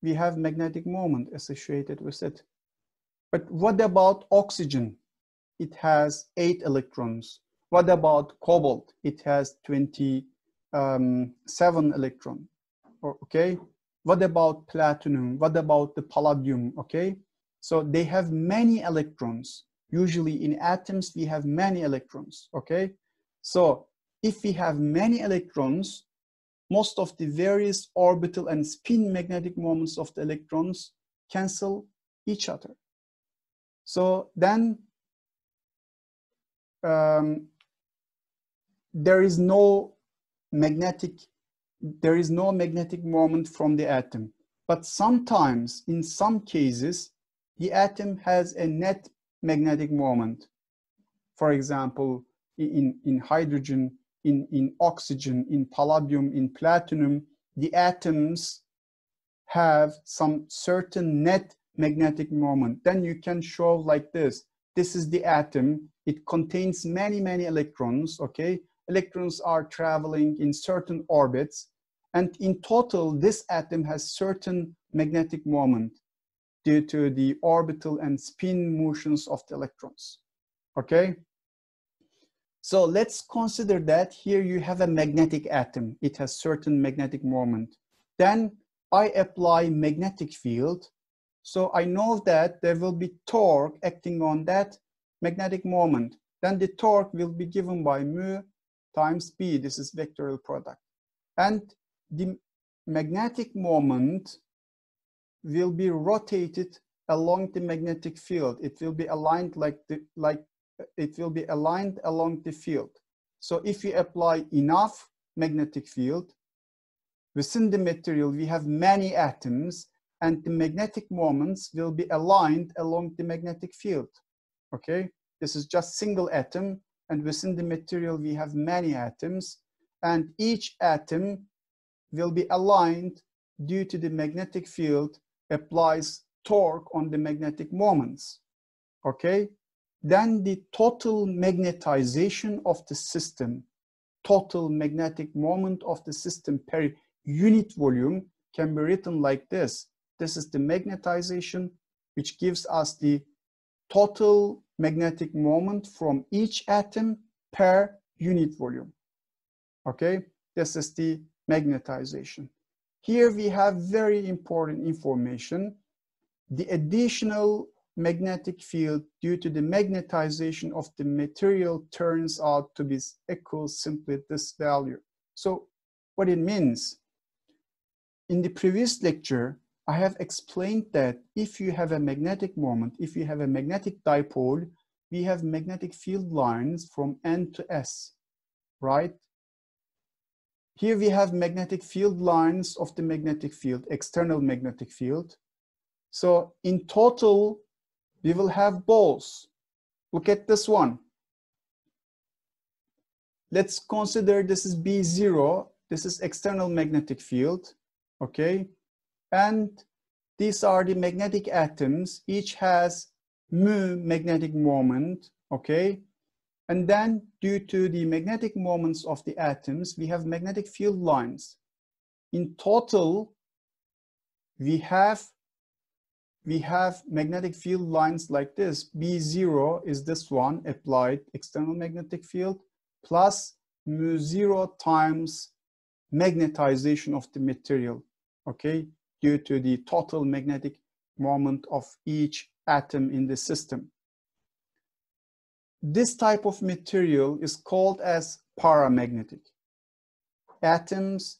we have magnetic moment associated with it. But what about oxygen? It has eight electrons. What about cobalt? It has twenty-seven electron, okay? What about platinum? What about the palladium, okay? So they have many electrons. Usually in atoms, we have many electrons, okay? So if we have many electrons, most of the various orbital and spin magnetic moments of the electrons cancel each other. So then, um, there is no magnetic, there is no magnetic moment from the atom. But sometimes, in some cases, the atom has a net magnetic moment. For example, in, in hydrogen, in, in oxygen, in palladium, in platinum, the atoms have some certain net magnetic moment. Then you can show like this. This is the atom. It contains many, many electrons, okay? Electrons are traveling in certain orbits, and in total, this atom has certain magnetic moment due to the orbital and spin motions of the electrons, okay? So let's consider that here you have a magnetic atom. It has certain magnetic moment. Then I apply magnetic field. So I know that there will be torque acting on that magnetic moment. Then the torque will be given by mu times B, this is vectorial product. And the magnetic moment will be rotated along the magnetic field. It will be aligned like the, like it will be aligned along the field. So if you apply enough magnetic field, within the material we have many atoms and the magnetic moments will be aligned along the magnetic field, okay? This is just single atom. And within the material, we have many atoms, and each atom will be aligned due to the magnetic field applies torque on the magnetic moments, okay? Then the total magnetization of the system, total magnetic moment of the system per unit volume can be written like this. This is the magnetization, which gives us the total magnetic moment from each atom per unit volume, okay? This is the magnetization. Here we have very important information. The additional magnetic field due to the magnetization of the material turns out to be equal simply this value. So what it means, in the previous lecture, I have explained that if you have a magnetic moment, if you have a magnetic dipole, we have magnetic field lines from N to S, right? Here we have magnetic field lines of the magnetic field, external magnetic field. So in total, we will have balls. Look at this one. Let's consider this is B zero. This is external magnetic field, okay? And these are the magnetic atoms, each has mu magnetic moment, okay? And then due to the magnetic moments of the atoms, we have magnetic field lines. In total, we have, we have magnetic field lines like this. B zero is this one, applied external magnetic field, plus mu zero times magnetization of the material, okay? Due to the total magnetic moment of each atom in the system. This type of material is called as paramagnetic. Atoms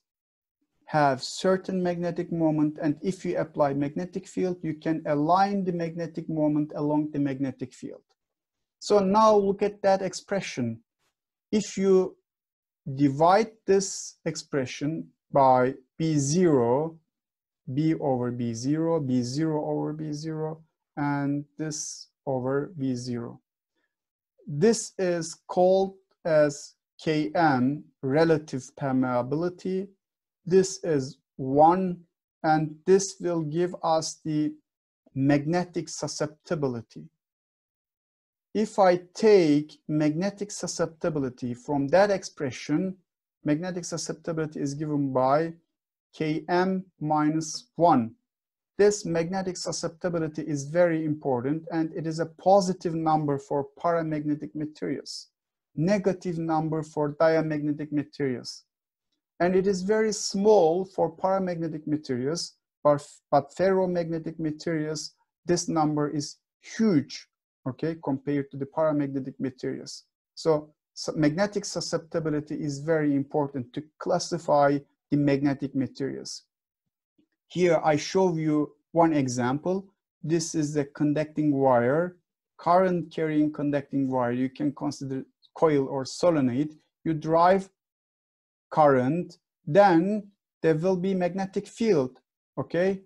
have certain magnetic moment, and if you apply magnetic field, you can align the magnetic moment along the magnetic field. So now look at that expression. If you divide this expression by B zero, B over B zero, B zero over B zero, and this over B zero. This is called as K M, relative permeability. This is one, and this will give us the magnetic susceptibility. If I take magnetic susceptibility from that expression, magnetic susceptibility is given by Km minus one. This magnetic susceptibility is very important, and it is a positive number for paramagnetic materials, negative number for diamagnetic materials. And it is very small for paramagnetic materials, but, but ferromagnetic materials, this number is huge, okay, compared to the paramagnetic materials. So, so magnetic susceptibility is very important to classify the magnetic materials. Here I show you one example. This is a conducting wire, current carrying conducting wire. You can consider coil or solenoid. You drive current, then there will be magnetic field, okay?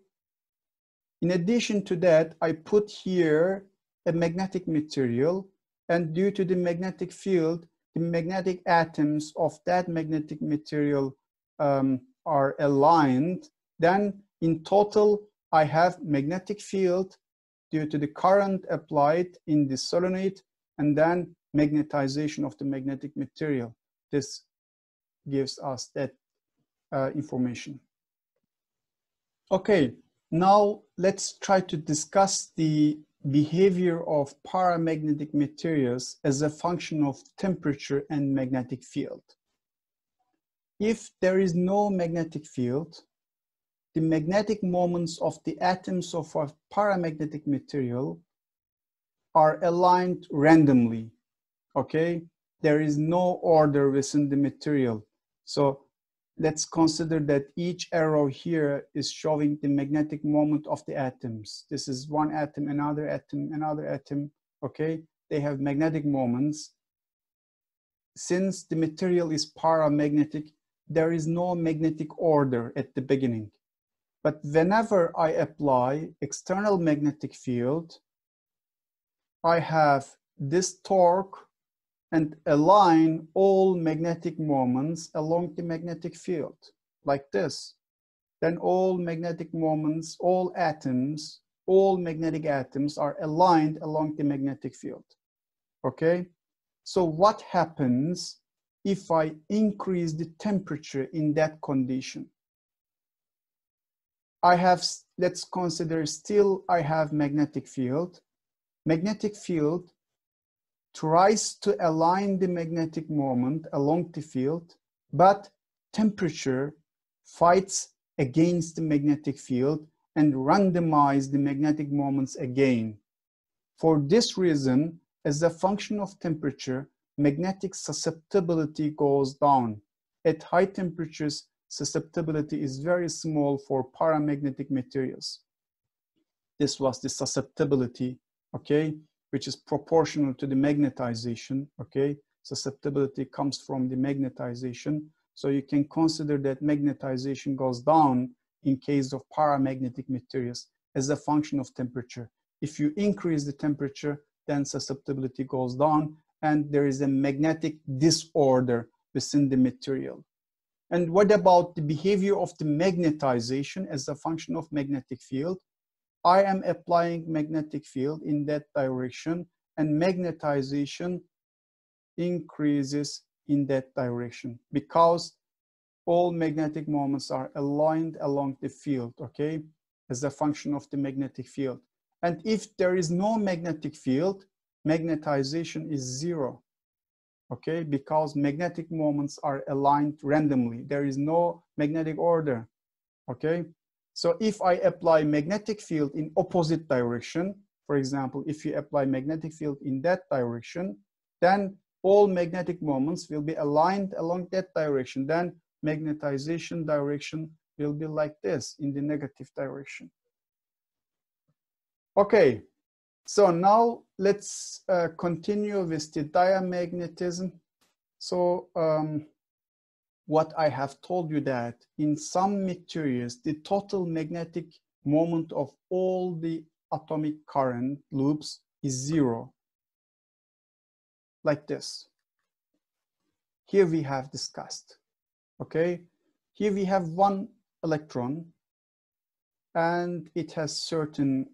In addition to that, I put here a magnetic material, and due to the magnetic field, the magnetic atoms of that magnetic material um, are aligned. Then in total, I have magnetic field due to the current applied in the solenoid, and then magnetization of the magnetic material. This gives us that uh, information. Okay, now let's try to discuss the behavior of paramagnetic materials as a function of temperature and magnetic field. If there is no magnetic field, the magnetic moments of the atoms of a paramagnetic material are aligned randomly, okay? There is no order within the material. So let's consider that each arrow here is showing the magnetic moment of the atoms. This is one atom, another atom, another atom, okay? They have magnetic moments. Since the material is paramagnetic, there is no magnetic order at the beginning. But whenever I apply external magnetic field, I have this torque and align all magnetic moments along the magnetic field, like this. Then all magnetic moments, all atoms, all magnetic atoms are aligned along the magnetic field, okay? So what happens if I increase the temperature in that condition? I have, let's consider still I have magnetic field. Magnetic field tries to align the magnetic moment along the field, but temperature fights against the magnetic field and randomizes the magnetic moments again. For this reason, as a function of temperature, magnetic susceptibility goes down. At high temperatures, susceptibility is very small for paramagnetic materials. This was the susceptibility, okay, which is proportional to the magnetization, okay. Susceptibility comes from the magnetization. So you can consider that magnetization goes down in case of paramagnetic materials as a function of temperature. If you increase the temperature, then susceptibility goes down and there is a magnetic disorder within the material. And what about the behavior of the magnetization as a function of magnetic field? I am applying magnetic field in that direction and magnetization increases in that direction because all magnetic moments are aligned along the field, okay, as a function of the magnetic field. And if there is no magnetic field, magnetization is zero, okay, because magnetic moments are aligned randomly. There is no magnetic order, okay. So if I apply magnetic field in opposite direction, for example, if you apply magnetic field in that direction, then all magnetic moments will be aligned along that direction. Then magnetization direction will be like this, in the negative direction. Okay, so now let's uh, continue with the diamagnetism. So um, what I have told you that in some materials, the total magnetic moment of all the atomic current loops is zero. Like this. Here we have discussed, okay? Here we have one electron and it has certain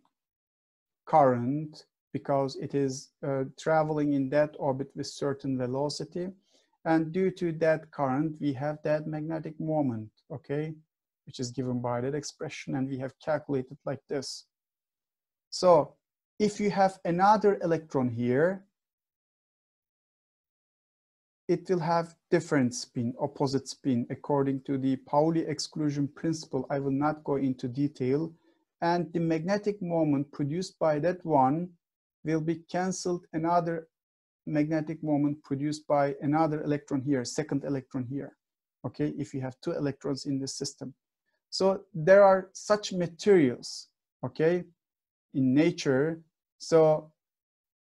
current because it is uh, traveling in that orbit with certain velocity. And due to that current, we have that magnetic moment, okay? Which is given by that expression and we have calculated like this. So if you have another electron here, it will have different spin, opposite spin, according to the Pauli exclusion principle. I will not go into detail. And the magnetic moment produced by that one will be cancelled another magnetic moment produced by another electron here, second electron here, okay, if you have two electrons in the system. So there are such materials, okay, in nature. So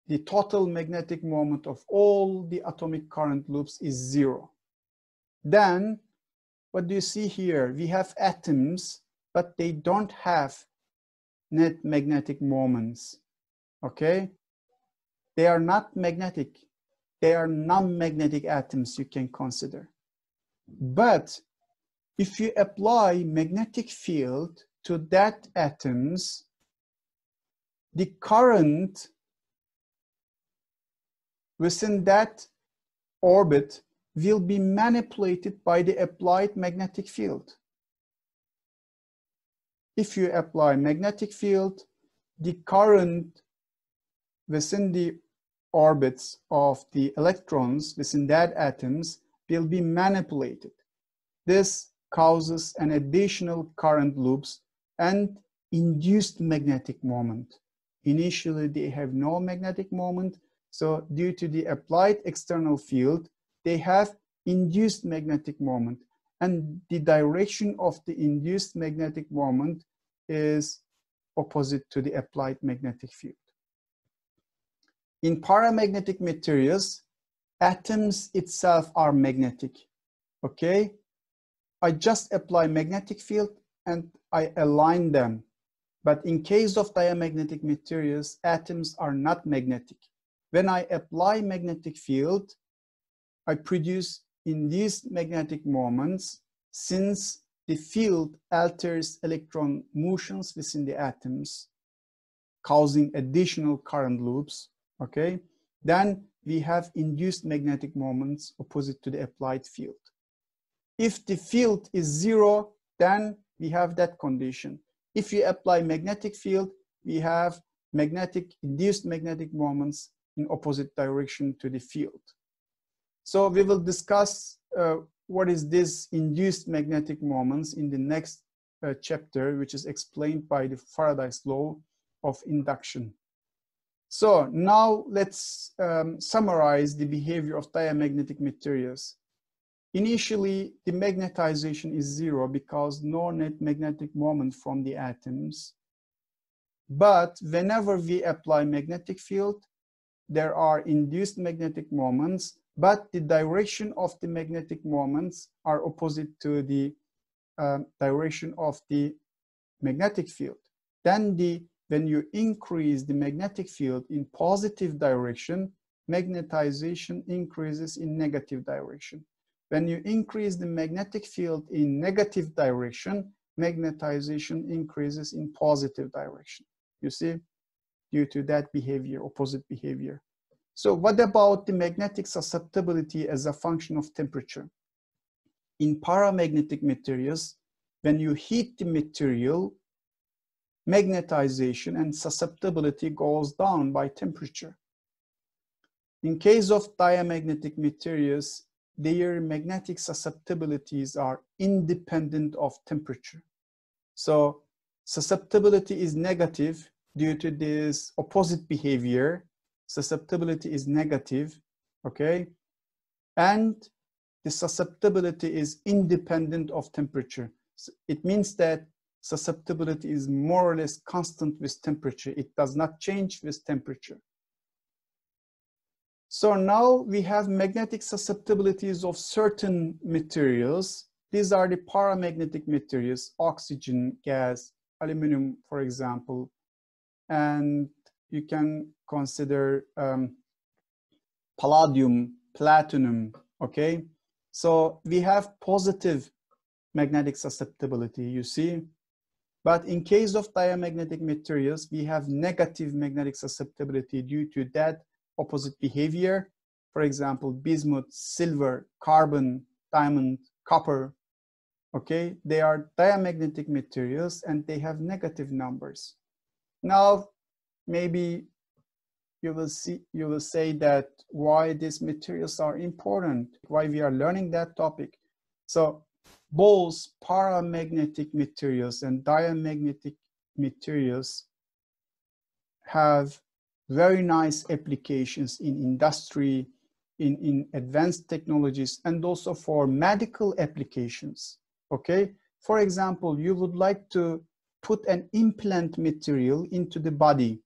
the total magnetic moment of all the atomic current loops is zero. Then, what do you see here? We have atoms, but they don't have net magnetic moments, okay? They are not magnetic. They are non-magnetic atoms you can consider. But if you apply magnetic field to that atoms, the current within that orbit will be manipulated by the applied magnetic field. If you apply magnetic field, the current within the orbits of the electrons within that atoms will be manipulated. This causes an additional current loops and induced magnetic moment. Initially, they have no magnetic moment. So due to the applied external field, they have induced magnetic moment. And the direction of the induced magnetic moment is opposite to the applied magnetic field. In paramagnetic materials, atoms itself are magnetic, okay? I just apply magnetic field and I align them. But in case of diamagnetic materials, atoms are not magnetic. When I apply magnetic field, I produce in these magnetic moments, since the field alters electron motions within the atoms, causing additional current loops, okay? Then we have induced magnetic moments opposite to the applied field. If the field is zero, then we have that condition. If you apply magnetic field, we have magnetic induced magnetic moments in opposite direction to the field. So we will discuss uh, what is this induced magnetic moments in the next uh, chapter, which is explained by the Faraday's law of induction. So now let's um, summarize the behavior of diamagnetic materials. Initially, the magnetization is zero because no net magnetic moment from the atoms. But whenever we apply magnetic field, there are induced magnetic moments, but the direction of the magnetic moments are opposite to the uh, direction of the magnetic field. Then the, when you increase the magnetic field in positive direction, magnetization increases in negative direction. When you increase the magnetic field in negative direction, magnetization increases in positive direction. You see, due to that behavior, opposite behavior. So what about the magnetic susceptibility as a function of temperature? In paramagnetic materials, when you heat the material, magnetization and susceptibility goes down by temperature. In case of diamagnetic materials, their magnetic susceptibilities are independent of temperature. So susceptibility is negative due to this opposite behavior. Susceptibility is negative, okay? And the susceptibility is independent of temperature. So it means that susceptibility is more or less constant with temperature. It does not change with temperature. So now we have magnetic susceptibilities of certain materials. These are the paramagnetic materials, oxygen, gas, aluminum, for example. And you can consider um, palladium, platinum, okay? So we have positive magnetic susceptibility, you see? But in case of diamagnetic materials, we have negative magnetic susceptibility due to that opposite behavior. For example, bismuth, silver, carbon, diamond, copper, okay? They are diamagnetic materials and they have negative numbers. Now, maybe you will see, you will say that why these materials are important, why we are learning that topic. So both paramagnetic materials and diamagnetic materials have very nice applications in industry, in, in advanced technologies, and also for medical applications, okay? For example, you would like to put an implant material into the body,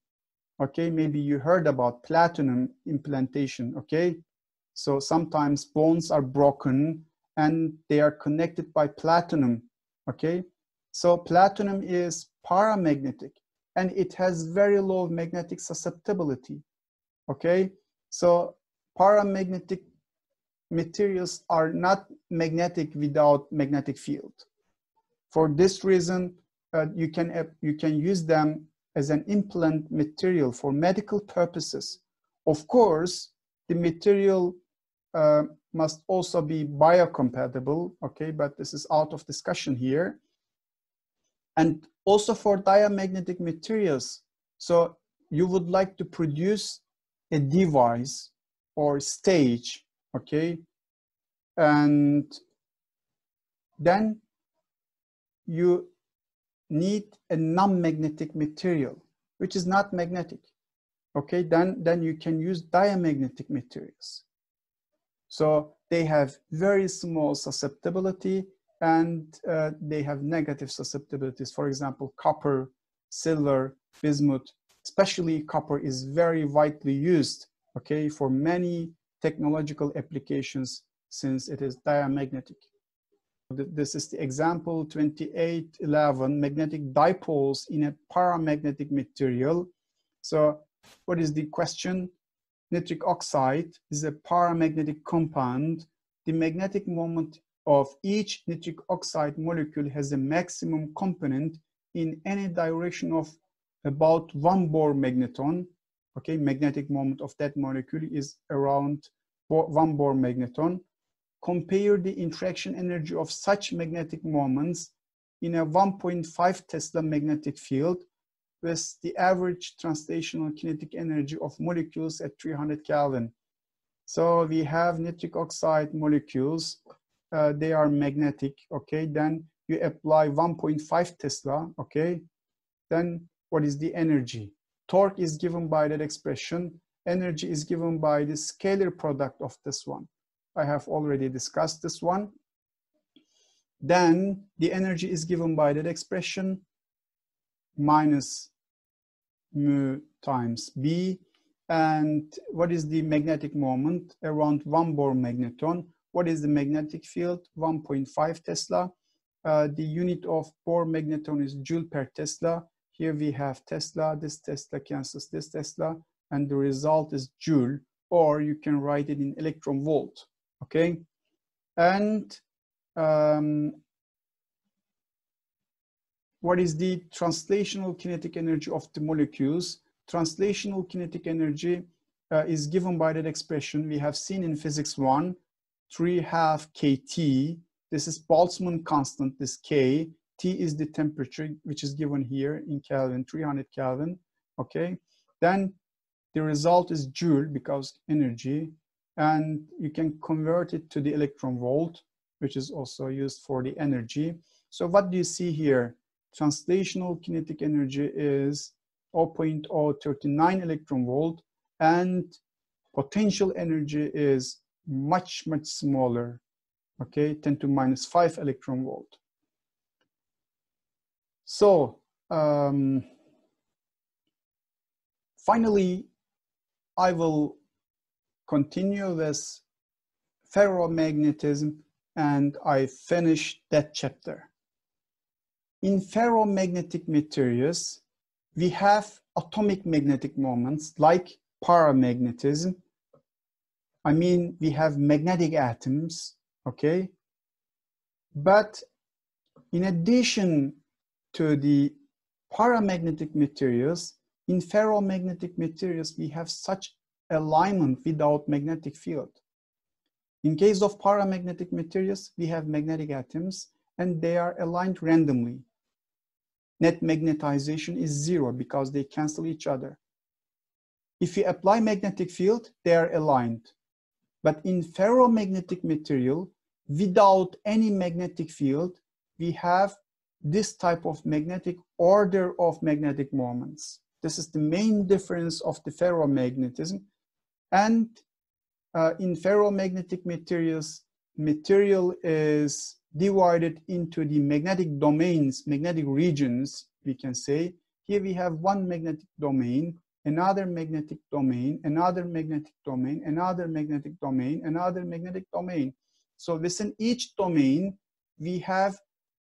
okay? Maybe you heard about platinum implantation, okay? So sometimes bones are broken and they are connected by platinum, okay? So platinum is paramagnetic, and it has very low magnetic susceptibility, okay? So paramagnetic materials are not magnetic without magnetic field. For this reason, uh, you can, uh, you can use them as an implant material for medical purposes. Of course, the material uh, must also be biocompatible, okay? But this is out of discussion here. And also for diamagnetic materials, so you would like to produce a device or stage, okay? And then you need a non-magnetic material, which is not magnetic, okay? Then, then you can use diamagnetic materials. So they have very small susceptibility, and uh, they have negative susceptibilities. For example, copper, silver, bismuth, especially copper is very widely used, okay, for many technological applications since it is diamagnetic. This is the example twenty-eight eleven, magnetic dipoles in a paramagnetic material. So what is the question? Nitric oxide is a paramagnetic compound. The magnetic moment of each nitric oxide molecule has a maximum component in any direction of about one Bohr magneton. Okay, magnetic moment of that molecule is around one Bohr magneton. Compare the interaction energy of such magnetic moments in a one point five Tesla magnetic field with the average translational kinetic energy of molecules at three hundred Kelvin. So we have nitric oxide molecules. Uh, they are magnetic, okay? Then you apply one point five Tesla, okay? Then what is the energy? Torque is given by that expression. Energy is given by the scalar product of this one. I have already discussed this one. Then the energy is given by that expression minus mu times B. And what is the magnetic moment? Around one Bohr magneton. What is the magnetic field? one point five Tesla. Uh, the unit of Bohr magneton is joule per Tesla. Here we have Tesla. This Tesla cancels this Tesla. And the result is joule. Or you can write it in electron volt. Okay. And um, what is the translational kinetic energy of the molecules? Translational kinetic energy uh, is given by that expression we have seen in physics one, three half K T. This is Boltzmann constant, this K. T is the temperature, which is given here in Kelvin, three hundred Kelvin. Okay. Then the result is joule because energy. And you can convert it to the electron volt, which is also used for the energy. So what do you see here? Translational kinetic energy is zero point zero three nine electron volt, and potential energy is much, much smaller, okay, ten to minus five electron volt. So, um, finally, I will continue this ferromagnetism, and I finish that chapter. In ferromagnetic materials, we have atomic magnetic moments like paramagnetism. I mean, we have magnetic atoms, okay? But in addition to the paramagnetic materials, in ferromagnetic materials, we have such alignment without magnetic field. In case of paramagnetic materials, we have magnetic atoms, and they are aligned randomly. Net magnetization is zero because they cancel each other. If you apply magnetic field, they are aligned. But in ferromagnetic material, without any magnetic field, we have this type of magnetic order of magnetic moments. This is the main difference of the ferromagnetism. And uh, in ferromagnetic materials, material is divided into the magnetic domains, magnetic regions, we can say. Here we have one magnetic domain, another magnetic domain, another magnetic domain, another magnetic domain, another magnetic domain. So within each domain, we have,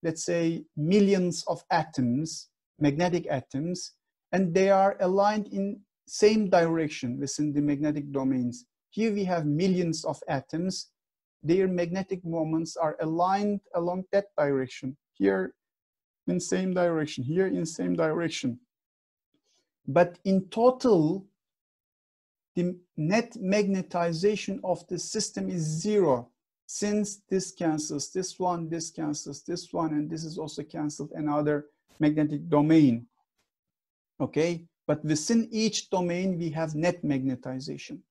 let's say, millions of atoms, magnetic atoms, and they are aligned in same direction within the magnetic domains. Here we have millions of atoms. Their magnetic moments are aligned along that direction, here in same direction, here in same direction. But in total, the net magnetization of the system is zero, since this cancels this one, this cancels this one, and this is also canceled another magnetic domain. Okay, but within each domain, we have net magnetization.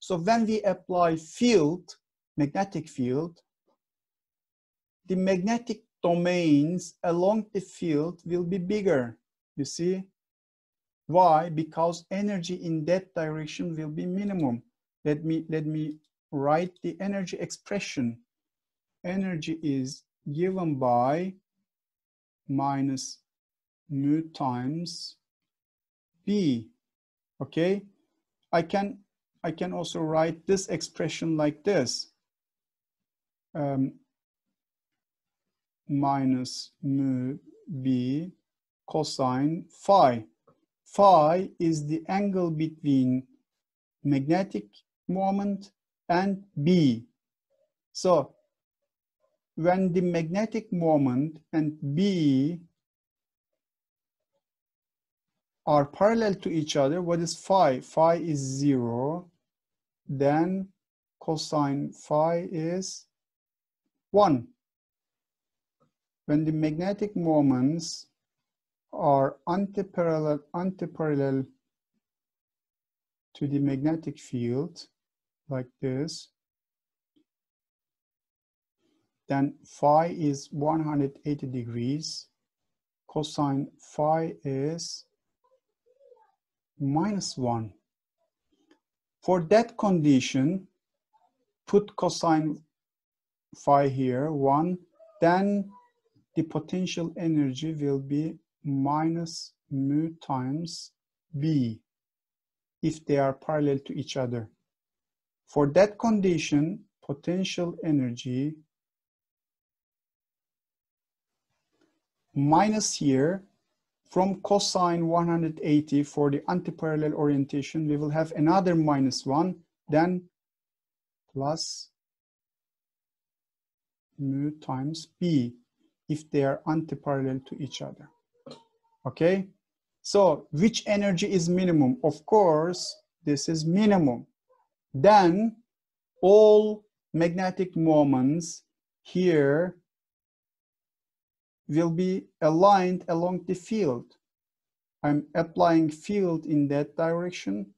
So when we apply field, magnetic field, the magnetic domains along the field will be bigger, you see? Why? Because energy in that direction will be minimum. Let me, let me write the energy expression. Energy is given by minus mu times B, okay? I can, I can also write this expression like this. Um, minus mu B cosine phi. Phi is the angle between magnetic moment and B. So when the magnetic moment and B are parallel to each other, what is phi? Phi is zero. Then cosine phi is one. When the magnetic moments are antiparallel, antiparallel to the magnetic field, like this, then phi is one hundred eighty degrees, cosine phi is minus one. For that condition, put cosine phi here, one, then the potential energy will be minus mu times B if they are parallel to each other. For that condition, potential energy minus here from cosine one hundred eighty for the anti-parallel orientation, we will have another minus one, then plus mu times B if they are anti-parallel to each other. Okay, so which energy is minimum? Of course, this is minimum. Then all magnetic moments here will be aligned along the field. I'm applying field in that direction.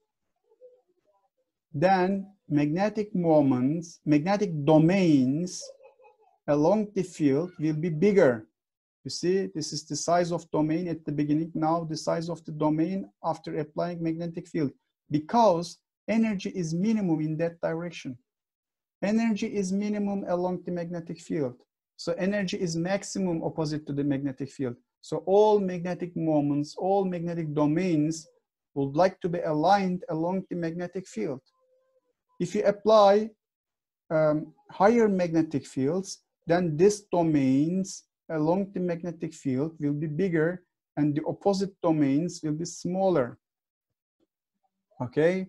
Then magnetic moments, magnetic domains along the field will be bigger. You see, this is the size of domain at the beginning, now the size of the domain after applying magnetic field, because energy is minimum in that direction. Energy is minimum along the magnetic field. So energy is maximum opposite to the magnetic field. So all magnetic moments, all magnetic domains would like to be aligned along the magnetic field. If you apply um, higher magnetic fields, then these domains along the magnetic field will be bigger and the opposite domains will be smaller. Okay,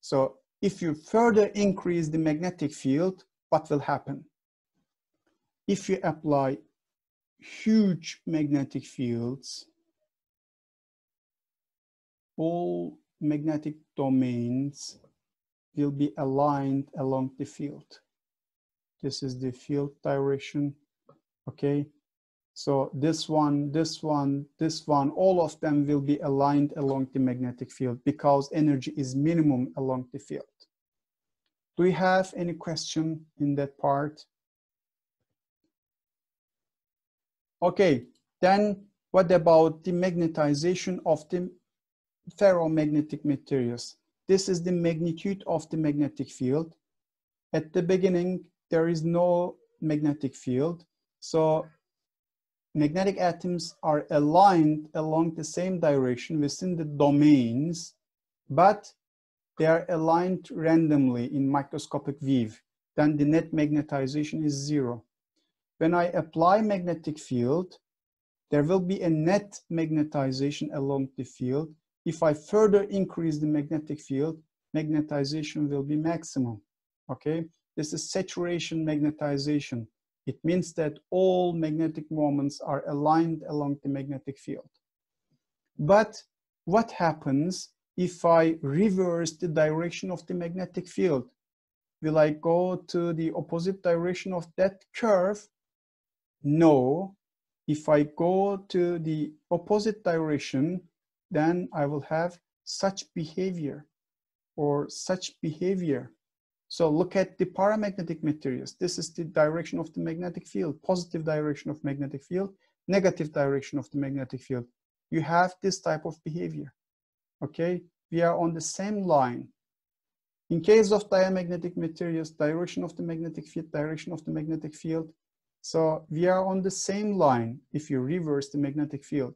so if you further increase the magnetic field, what will happen? If you apply huge magnetic fields, all magnetic domains will be aligned along the field. This is the field direction, okay? So this one, this one, this one, all of them will be aligned along the magnetic field because energy is minimum along the field. Do you have any question in that part? Okay, then what about the magnetization of the ferromagnetic materials? This is the magnitude of the magnetic field. At the beginning, there is no magnetic field. So magnetic atoms are aligned along the same direction within the domains, but they are aligned randomly in microscopic weave. Then the net magnetization is zero. When I apply magnetic field, there will be a net magnetization along the field. If I further increase the magnetic field, magnetization will be maximum, okay? This is saturation magnetization. It means that all magnetic moments are aligned along the magnetic field. But what happens if I reverse the direction of the magnetic field? Will I go to the opposite direction of that curve? No. If I go to the opposite direction, then I will have such behavior or such behavior. So look at the paramagnetic materials. This is the direction of the magnetic field, positive direction of magnetic field, negative direction of the magnetic field. You have this type of behavior, okay? We are on the same line. In case of diamagnetic materials, direction of the magnetic field, direction of the magnetic field. So we are on the same line if you reverse the magnetic field.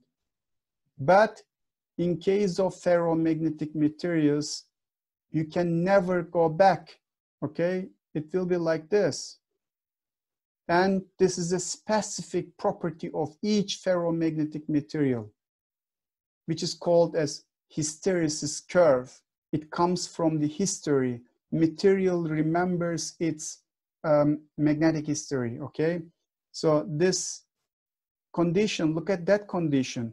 But in case of ferromagnetic materials, you can never go back, okay? It will be like this. And this is a specific property of each ferromagnetic material, which is called as hysteresis curve. It comes from the history. Material remembers its um, magnetic history, okay? So this condition, look at that condition.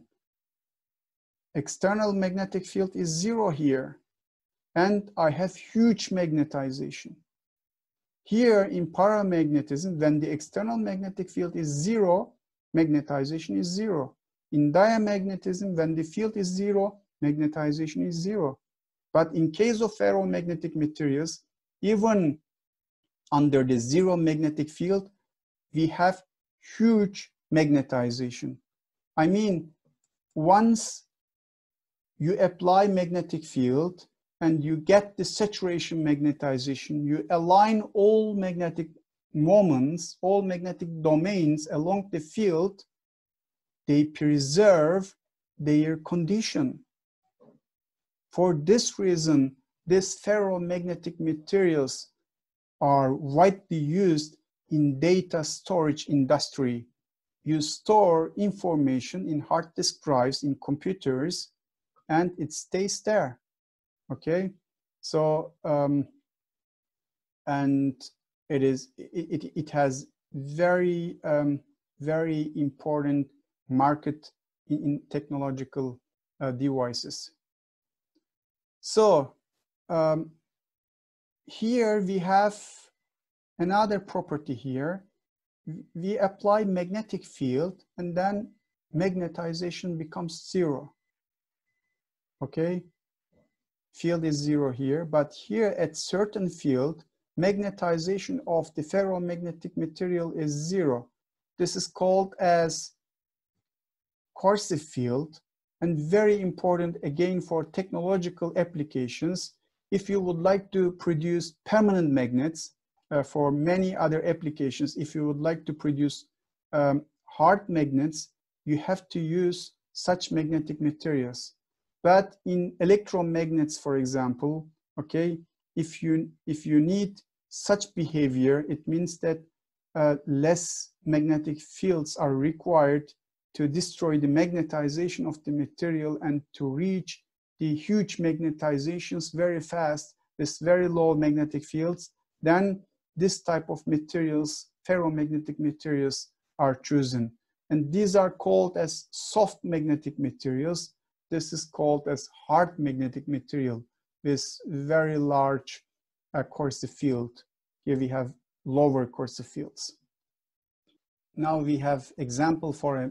External magnetic field is zero here, and I have huge magnetization. Here in paramagnetism, when the external magnetic field is zero, magnetization is zero. In diamagnetism, when the field is zero, magnetization is zero. But in case of ferromagnetic materials, even under the zero magnetic field, we have huge magnetization. I mean, once you apply magnetic field and you get the saturation magnetization. You align all magnetic moments, all magnetic domains along the field. They preserve their condition. For this reason, these ferromagnetic materials are widely used in data storage industry. You store information in hard disk drives, in computers, and it stays there, okay? So, um, and it is, it, it, it has very, um, very important market in, in technological uh, devices. So, um, here we have another property here. We apply magnetic field and then magnetization becomes zero. Okay, field is zero here, but here at certain field, magnetization of the ferromagnetic material is zero. This is called as coercive field and very important again for technological applications. If you would like to produce permanent magnets, Uh, for many other applications, if you would like to produce um, hard magnets, you have to use such magnetic materials. But in electromagnets, for example, okay, if you if you need such behavior, it means that uh, less magnetic fields are required to destroy the magnetization of the material and to reach the huge magnetizations very fast with very low magnetic fields. Then this type of materials, ferromagnetic materials, are chosen. And these are called as soft magnetic materials. This is called as hard magnetic material with very large uh, coercive field. Here we have lower coercive fields. Now we have example for a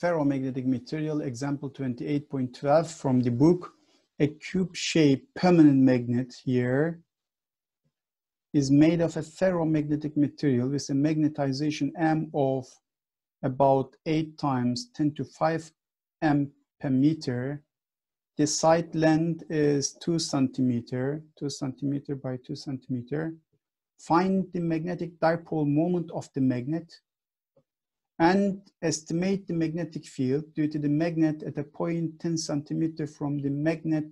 ferromagnetic material, example twenty-eight point twelve from the book. A cube-shaped permanent magnet here is made of a ferromagnetic material with a magnetization M of about eight times ten to five amp per meter. The side length is two centimeters, two centimeters by two centimeters. Find the magnetic dipole moment of the magnet and estimate the magnetic field due to the magnet at a point ten centimeters from the magnet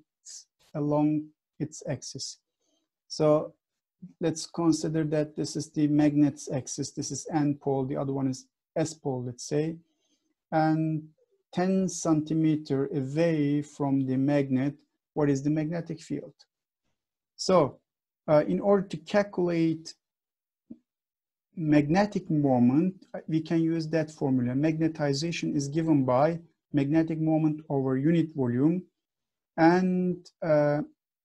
along its axis. So let's consider that this is the magnet's axis. This is N pole. The other one is S pole, let's say. And ten centimeters away from the magnet, what is the magnetic field? So uh, in order to calculate magnetic moment, we can use that formula. Magnetization is given by magnetic moment over unit volume. And uh,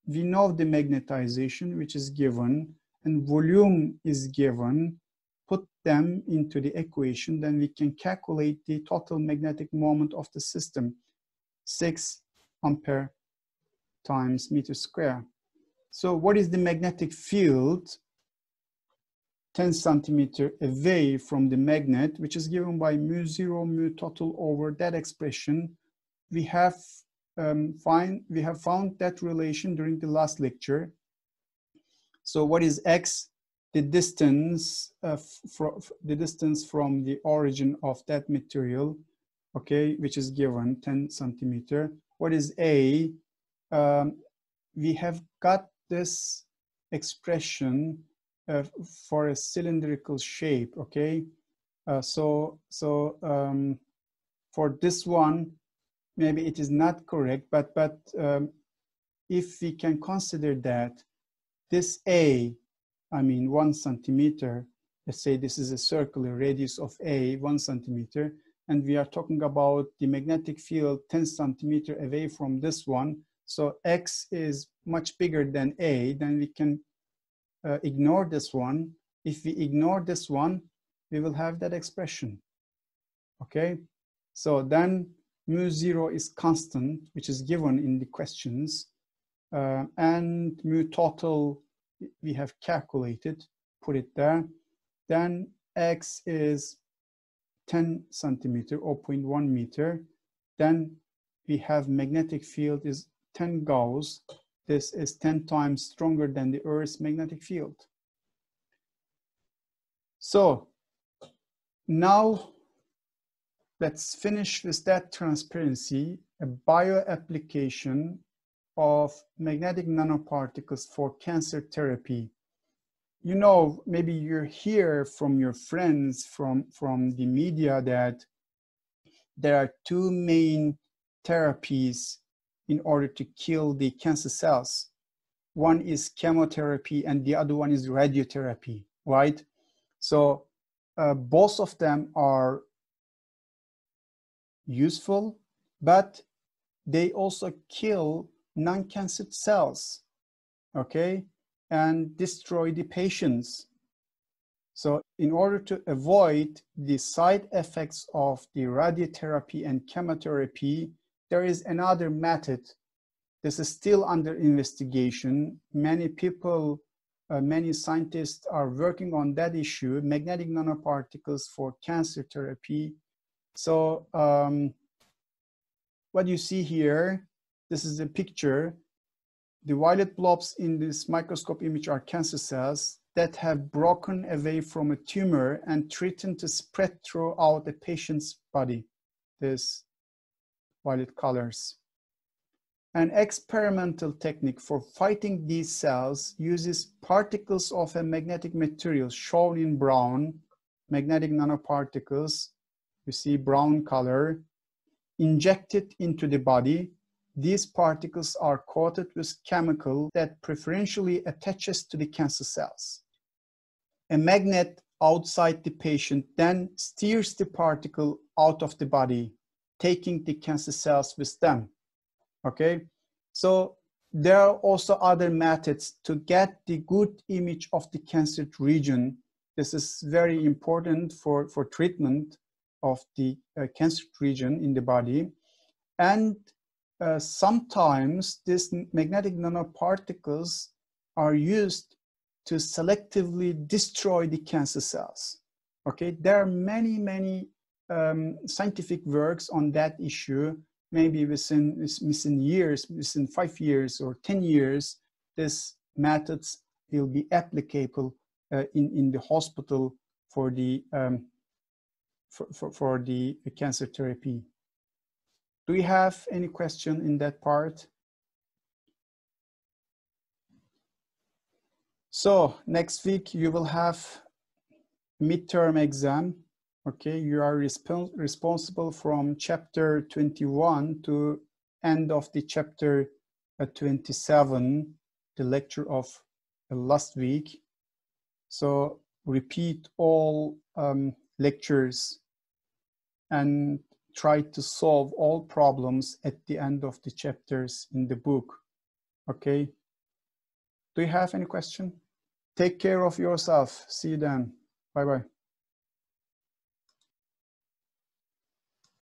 we know the magnetization which is given and volume is given, put them into the equation, then we can calculate the total magnetic moment of the system, six ampere times meter square. So what is the magnetic field ten centimeters away from the magnet, which is given by mu zero mu total over that expression? We have Um, find, we have found that relation during the last lecture. So what is x? The distance, uh, from the distance from the origin of that material, okay, which is given ten centimeters. What is a? Um, we have got this expression uh, for a cylindrical shape, okay. Uh, so so um, for this one, maybe it is not correct, but, but um, if we can consider that this A, I mean one centimeter, let's say this is a circular radius of A, one centimeter, and we are talking about the magnetic field ten centimeters away from this one. So X is much bigger than A, then we can uh, ignore this one. If we ignore this one, we will have that expression, okay? So then mu zero is constant, which is given in the questions, uh, and mu total we have calculated, put it there. Then x is ten centimeter or zero point one meter. Then we have magnetic field is ten Gauss. This is ten times stronger than the Earth's magnetic field. So now let's finish with that transparency, a bio application of magnetic nanoparticles for cancer therapy. You know, maybe you hear from your friends, from, from the media, that there are two main therapies in order to kill the cancer cells. One is chemotherapy and the other one is radiotherapy, right? So uh, both of them are useful, but they also kill non-cancer cells, okay, and destroy the patients. So in order to avoid the side effects of the radiotherapy and chemotherapy, there is another method. This is still under investigation. Many people, uh, many scientists are working on that issue, magnetic nanoparticles for cancer therapy. So um, what you see here, this is a picture. The violet blobs in this microscope image are cancer cells that have broken away from a tumor and threaten to spread throughout the patient's body, these violet colors. An experimental technique for fighting these cells uses particles of a magnetic material, shown in brown, magnetic nanoparticles, you see brown color, injected into the body. These particles are coated with chemical that preferentially attaches to the cancer cells. A magnet outside the patient then steers the particle out of the body, taking the cancer cells with them, okay? So there are also other methods to get the good image of the cancered region. This is very important for, for treatment of the uh, cancered region in the body. And Uh, sometimes these magnetic nanoparticles are used to selectively destroy the cancer cells. Okay, there are many, many um, scientific works on that issue. Maybe within, within years, within five years or ten years, these methods will be applicable uh, in, in the hospital for the, um, for, for, for the cancer therapy. Do we have any question in that part? So next week you will have midterm exam. Okay, you are resp responsible from chapter twenty-one to end of the chapter twenty-seven, the lecture of last week. So repeat all um, lectures and try to solve all problems at the end of the chapters in the book, okay? Do you have any question? Take care of yourself. See you then. Bye-bye.